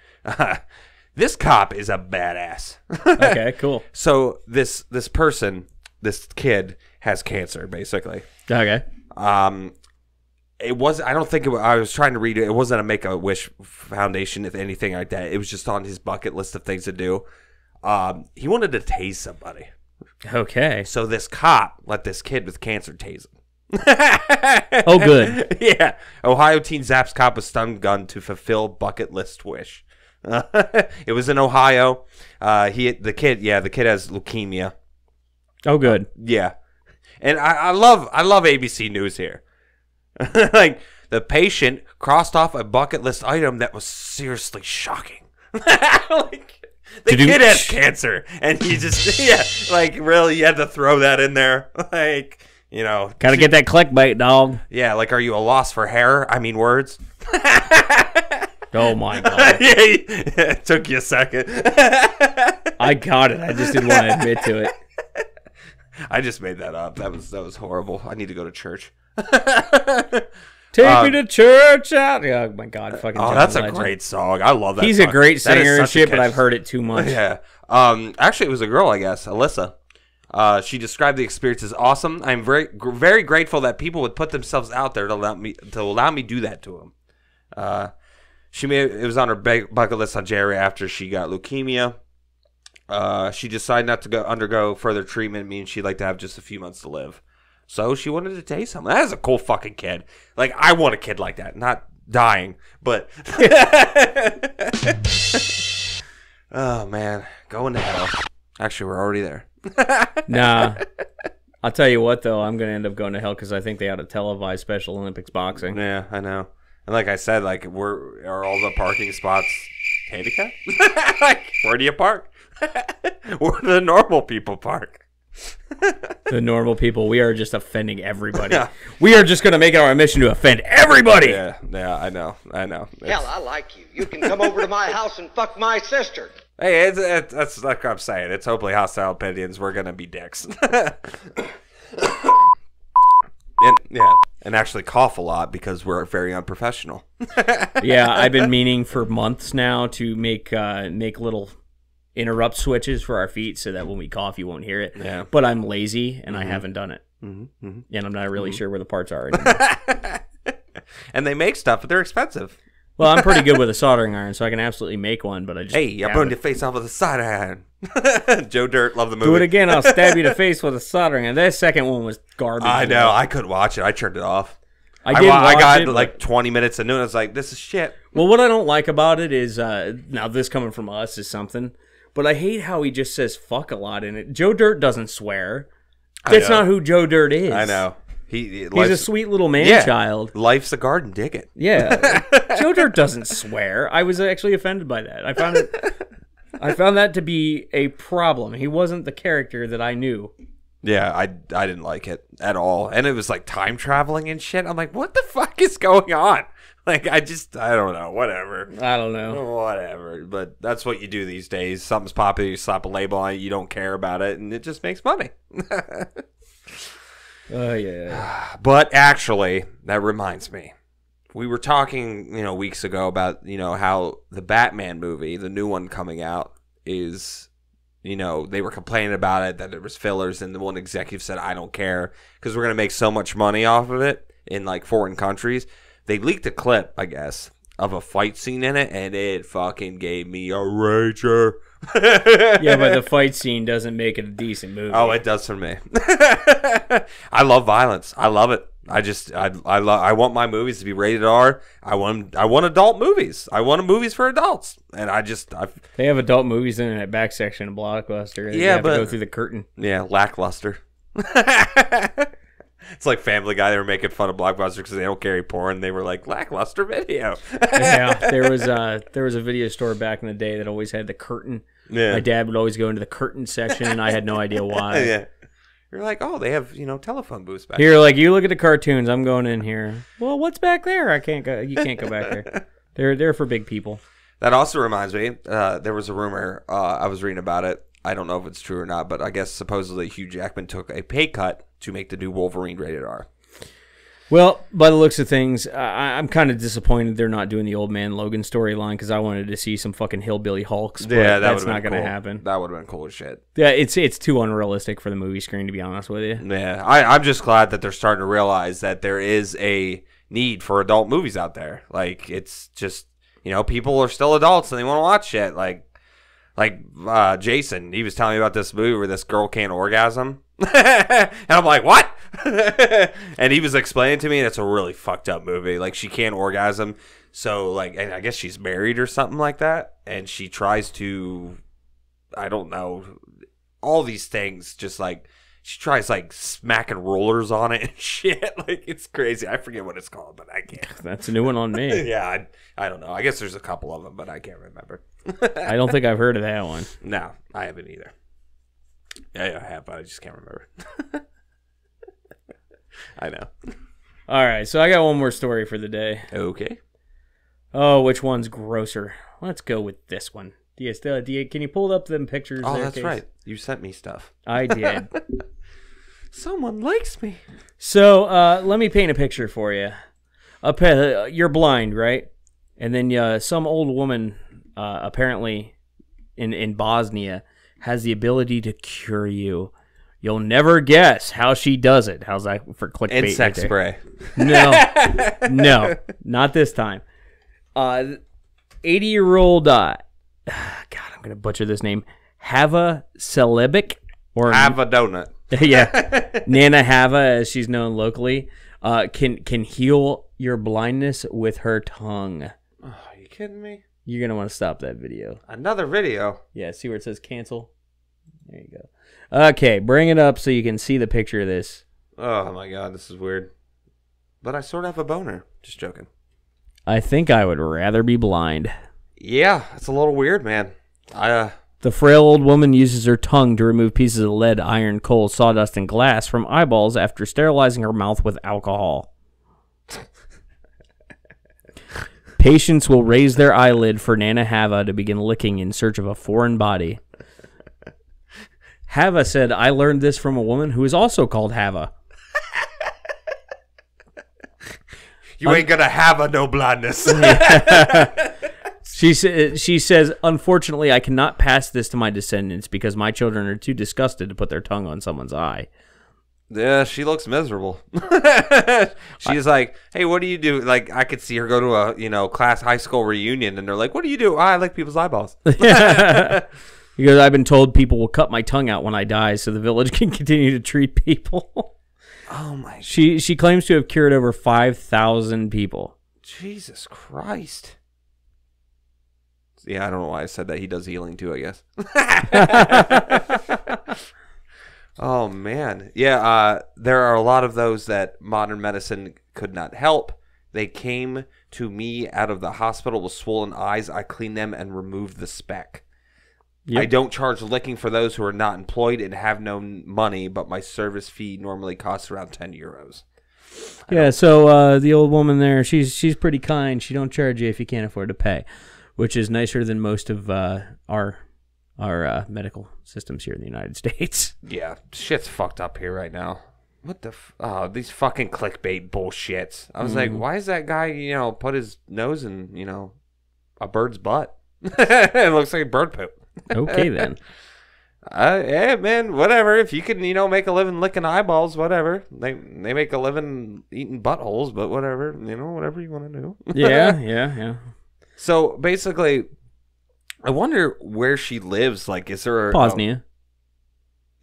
This cop is a badass. Okay, cool. So this person, this kid has cancer, basically. Okay. It was. I don't think it was, I was trying to read it. It wasn't a Make-A-Wish Foundation, if anything like that. It was just on his bucket list of things to do. He wanted to tase somebody. Okay. So this cop let this kid with cancer tase him. Oh, good. Yeah. Ohio teen zaps cop with stun gun to fulfill bucket list wish. It was in Ohio. The kid has leukemia. Oh, good. Yeah. And I love ABC News here. Like, the patient crossed off a bucket list item that was seriously shocking. Like, the kid has cancer, and he just like, really, you had to throw that in there. Like, you know, gotta get that clickbait, dog. Yeah, like, are you a loss for hair? I mean, words. Oh my God! Yeah, it took you a second. I got it. I just didn't want to admit to it. I just made that up. That was horrible. I need to go to church. Take me to church out. Oh my God! Fucking. Oh, that's a great song. I love that. He's a great singer and shit, but I've heard it too much. Yeah. Actually, it was a girl, I guess, Alyssa. She described the experience as awesome. I'm very, very grateful that people would put themselves out there to allow me do that to them. It was on her bucket list on January after she got leukemia. She decided not to undergo further treatment, meaning she'd like to have just a few months to live. So she wanted to taste something. That is a cool fucking kid. Like, I want a kid like that. Not dying, but. Oh man, going to hell. Actually, we're already there. Nah, I'll tell you what though, I'm gonna end up going to hell because I think they ought to televise Special Olympics boxing. Yeah, I know. And like I said, like are all the parking spots handicapped? Like, where do you park? Where do the normal people park? The normal people. We are just offending everybody. Yeah. We are just gonna make it our mission to offend everybody. Yeah, I know. Hell, I like you. You can come over to my house and fuck my sister. Hey, that's like I'm saying. It's Openly Hostile Opinions. We're going to be dicks. And actually cough a lot because we're very unprofessional. Yeah, I've been meaning for months now to make little interrupt switches for our feet so that when we cough, you won't hear it. Yeah. But I'm lazy, and I haven't done it. And I'm not really sure where the parts are anymore. And they make stuff, but they're expensive. Well, I'm pretty good with a soldering iron, so I can absolutely make one, but I just... Hey, I burned your face off with a soldering iron. Joe Dirt, love the movie. Do it again, I'll stab you in the face with a soldering iron. That second one was garbage. I know, I couldn't watch it. I turned it off. I got 20 minutes into it, and I was like, this is shit. Well, what I don't like about it is... now, this coming from us is something, but I hate how he just says fuck a lot in it. Joe Dirt doesn't swear. That's not who Joe Dirt is. I know. He's a sweet little man-child. Yeah, life's a garden, dig it. Yeah. Joe Dirt doesn't swear. I was actually offended by that. I found that to be a problem. He wasn't the character that I knew. Yeah, I didn't like it at all. And it was like time traveling and shit. I'm like, what the fuck is going on? Like, I don't know, whatever. I don't know. Whatever. But that's what you do these days. Something's popular, you slap a label on it, you don't care about it, and it just makes money. Oh, yeah. But actually, that reminds me. We were talking, you know, weeks ago about, you know, how the Batman movie, the new one coming out, is, you know, they were complaining about it, that there was fillers, and the one executive said, I don't care, because we're going to make so much money off of it in, like, foreign countries. They leaked a clip, I guess, of a fight scene in it, and it fucking gave me a rager. Yeah, but the fight scene doesn't make it a decent movie. Oh, it does for me. I love violence. I love it. I want my movies to be rated R. I want adult movies. I want movies for adults. And they have adult movies in that back section of Blockbuster. Yeah, but to go through the curtain. Yeah, lackluster. It's like Family Guy. They were making fun of Blockbuster because they don't carry porn. They were like, lackluster video. Yeah, there was a video store back in the day that always had the curtain. Yeah. My dad would always go into the curtain section, and I had no idea why. Yeah. You're like, oh, they have, you know, telephone booths back here. Like, you look at the cartoons. I'm going in here. Well, what's back there? I can't go. You can't go back there. They're for big people. That also reminds me. There was a rumor. I was reading about it. I don't know if it's true or not, but I guess supposedly Hugh Jackman took a pay cut to make the new Wolverine rated R. Well, by the looks of things, I'm kind of disappointed they're not doing the old man Logan storyline because I wanted to see some fucking hillbilly hulks. But yeah, that's not going to happen. That would have been cool as shit. Yeah, it's too unrealistic for the movie screen, to be honest with you. Yeah, I'm just glad that they're starting to realize that there is a need for adult movies out there. Like, it's just, you know, people are still adults and they want to watch shit. Like Jason, he was telling me about this movie where this girl can't orgasm. And I'm like, what? And he was explaining to me that's a really fucked up movie. Like, she can't orgasm. So, like, and I guess she's married or something like that. And she tries to, I don't know, all these things. Just, like, she tries, like, smacking rollers on it and shit. Like, it's crazy. I forget what it's called, but I can't. That's a new one on me. Yeah, I don't know. I guess there's a couple of them, but I can't remember. I don't think I've heard of that one. No, I haven't either. Yeah, I have, but I just can't remember. I know. All right, so I got one more story for the day. Okay. Oh, which one's grosser? Let's go with this one. Can you pull up them pictures? Oh, that's right. You sent me stuff. I did. Someone likes me. So let me paint a picture for you. You're blind, right? And then some old woman, apparently in Bosnia, has the ability to cure you. You'll never guess how she does it. How's that for clickbait? Insect right spray. No, not this time. 80-year-old, God, I'm going to butcher this name. Hava Celebic. Or Hava Donut. Yeah. Nana Hava, as she's known locally, can heal your blindness with her tongue. Oh, are you kidding me? You're going to want to stop that video. Another video? Yeah, see where it says cancel? There you go. Okay, bring it up so you can see the picture of this. Oh, my God, this is weird. But I sort of have a boner. Just joking. I think I would rather be blind. Yeah, it's a little weird, man. The frail old woman uses her tongue to remove pieces of lead, iron, coal, sawdust, and glass from eyeballs after sterilizing her mouth with alcohol. Patients will raise their eyelid for Nana Hava to begin licking in search of a foreign body. Hava said, I learned this from a woman who is also called Hava. You ain't gonna have a no blindness. She says, unfortunately, I cannot pass this to my descendants because my children are too disgusted to put their tongue on someone's eye. Yeah, she looks miserable. She's like, hey, what do you do? Like, I could see her go to a, you know, high school reunion, and they're like, what do you do? Oh, I like people's eyeballs. He goes, I've been told people will cut my tongue out when I die so the village can continue to treat people. Oh, my God. She claims to have cured over 5,000 people. Jesus Christ. Yeah, I don't know why I said that. He does healing, too, I guess. Oh, man. Yeah, there are a lot of those that modern medicine could not help. They came to me out of the hospital with swollen eyes. I cleaned them and removed the speck. Yep. I don't charge licking for those who are not employed and have no money, but my service fee normally costs around 10 euros. Yeah, so the old woman there, she's pretty kind. She don't charge you if you can't afford to pay, which is nicer than most of our medical systems here in the United States. Yeah, shit's fucked up here right now. What the these fucking clickbait bullshits. I was like, why is that guy, you know, put his nose in, you know, a bird's butt? It looks like bird poop. Okay, then. Yeah, man, whatever. If you can, you know, make a living licking eyeballs, whatever. They make a living eating buttholes, but whatever. You know, whatever you want to do. Yeah. So, basically, I wonder where she lives. Like, is there a... Bosnia.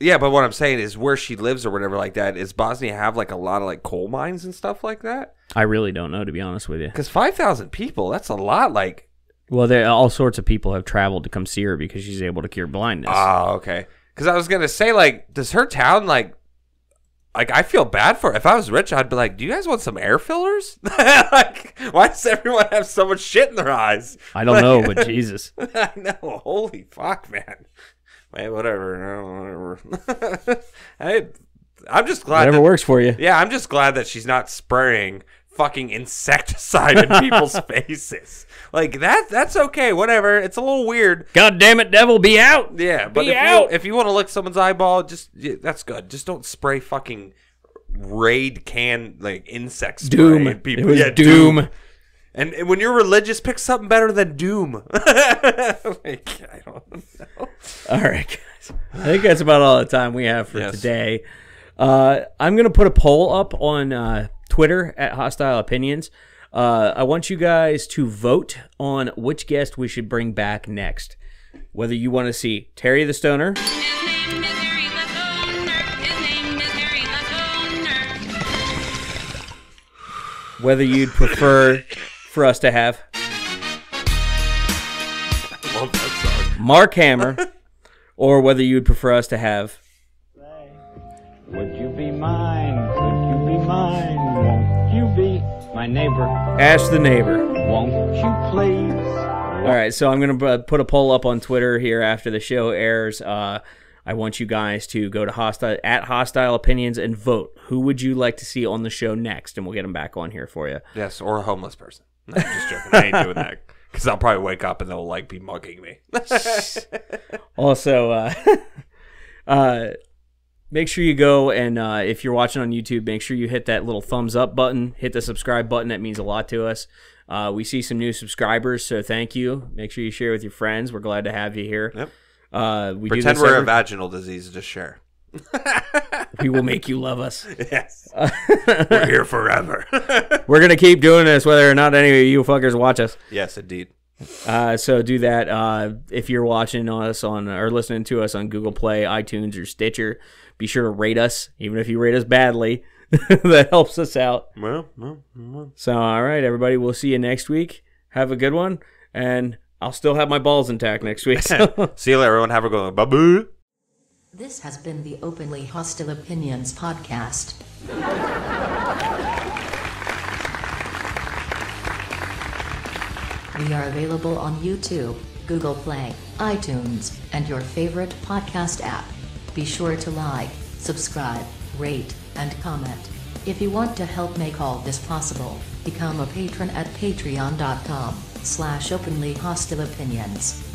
Yeah, but what I'm saying is where she lives or whatever like that, is Bosnia have, like, a lot of, like, coal mines and stuff like that? I really don't know, to be honest with you. Because 5,000 people, that's a lot, like... Well, all sorts of people have traveled to come see her because she's able to cure blindness. Oh, okay. Because I was going to say, like, does her town, like, I feel bad for her. If I was rich, I'd be like, do you guys want some air fillers? Like, why does everyone have so much shit in their eyes? I don't know, but Jesus. I know. Holy fuck, man. Man, whatever. I'm just glad. Whatever works for you. Yeah, I'm just glad that she's not spraying fucking insecticide in people's faces. Like, that's okay, whatever. It's a little weird. God damn it, devil, be out. Yeah, but if you want to lick someone's eyeball, that's good. Just don't spray fucking Raid can, like, insect spray. Doom. And people. It was doom. And when you're religious, pick something better than doom. Like, I don't know. All right, guys. I think that's about all the time we have for today. I'm going to put a poll up on Twitter at Hostile Opinions. I want you guys to vote on which guest we should bring back next. Whether you want to see Terry the Stoner. His name is Harry the Stoner. His name is Harry the Stoner. Whether you'd prefer for us to have... I love that song. Mark Hammer. Or whether you'd prefer us to have... Would you be mine? Would you be mine? Won't you be my neighbor? Ash the neighbor. Won't you please? All right, so I'm going to put a poll up on Twitter here after the show airs. I want you guys to go to Hostile Opinions and vote. Who would you like to see on the show next? And we'll get them back on here for you. Yes, or a homeless person. No, I'm just joking. I ain't doing that. Because I'll probably wake up and they'll, like, be mugging me. Also, make sure you go and if you're watching on YouTube, make sure you hit that little thumbs up button. Hit the subscribe button. That means a lot to us. We see some new subscribers, so thank you. Make sure you share with your friends. We're glad to have you here. Yep. We pretend do this we're a vaginal disease. Just share. We will make you love us. Yes. We're here forever. We're going to keep doing this whether or not any of you fuckers watch us. Yes, indeed. So do that. If you're watching us on or listening to us on Google Play, iTunes, or Stitcher, be sure to rate us, even if you rate us badly. That helps us out. Well. So, all right, everybody, we'll see you next week. Have a good one, and I'll still have my balls intact next week. So. See you later, everyone. Have a good one. Bye-bye. This has been the Openly Hostile Opinions podcast. We are available on YouTube, Google Play, iTunes, and your favorite podcast app. Be sure to like, subscribe, rate, and comment. If you want to help make all this possible, become a patron at patreon.com/openlyhostileopinions.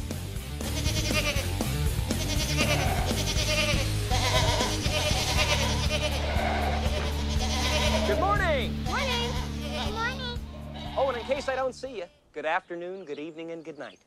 Good morning! Morning! Good morning! Oh, and in case I don't see you, good afternoon, good evening, and good night.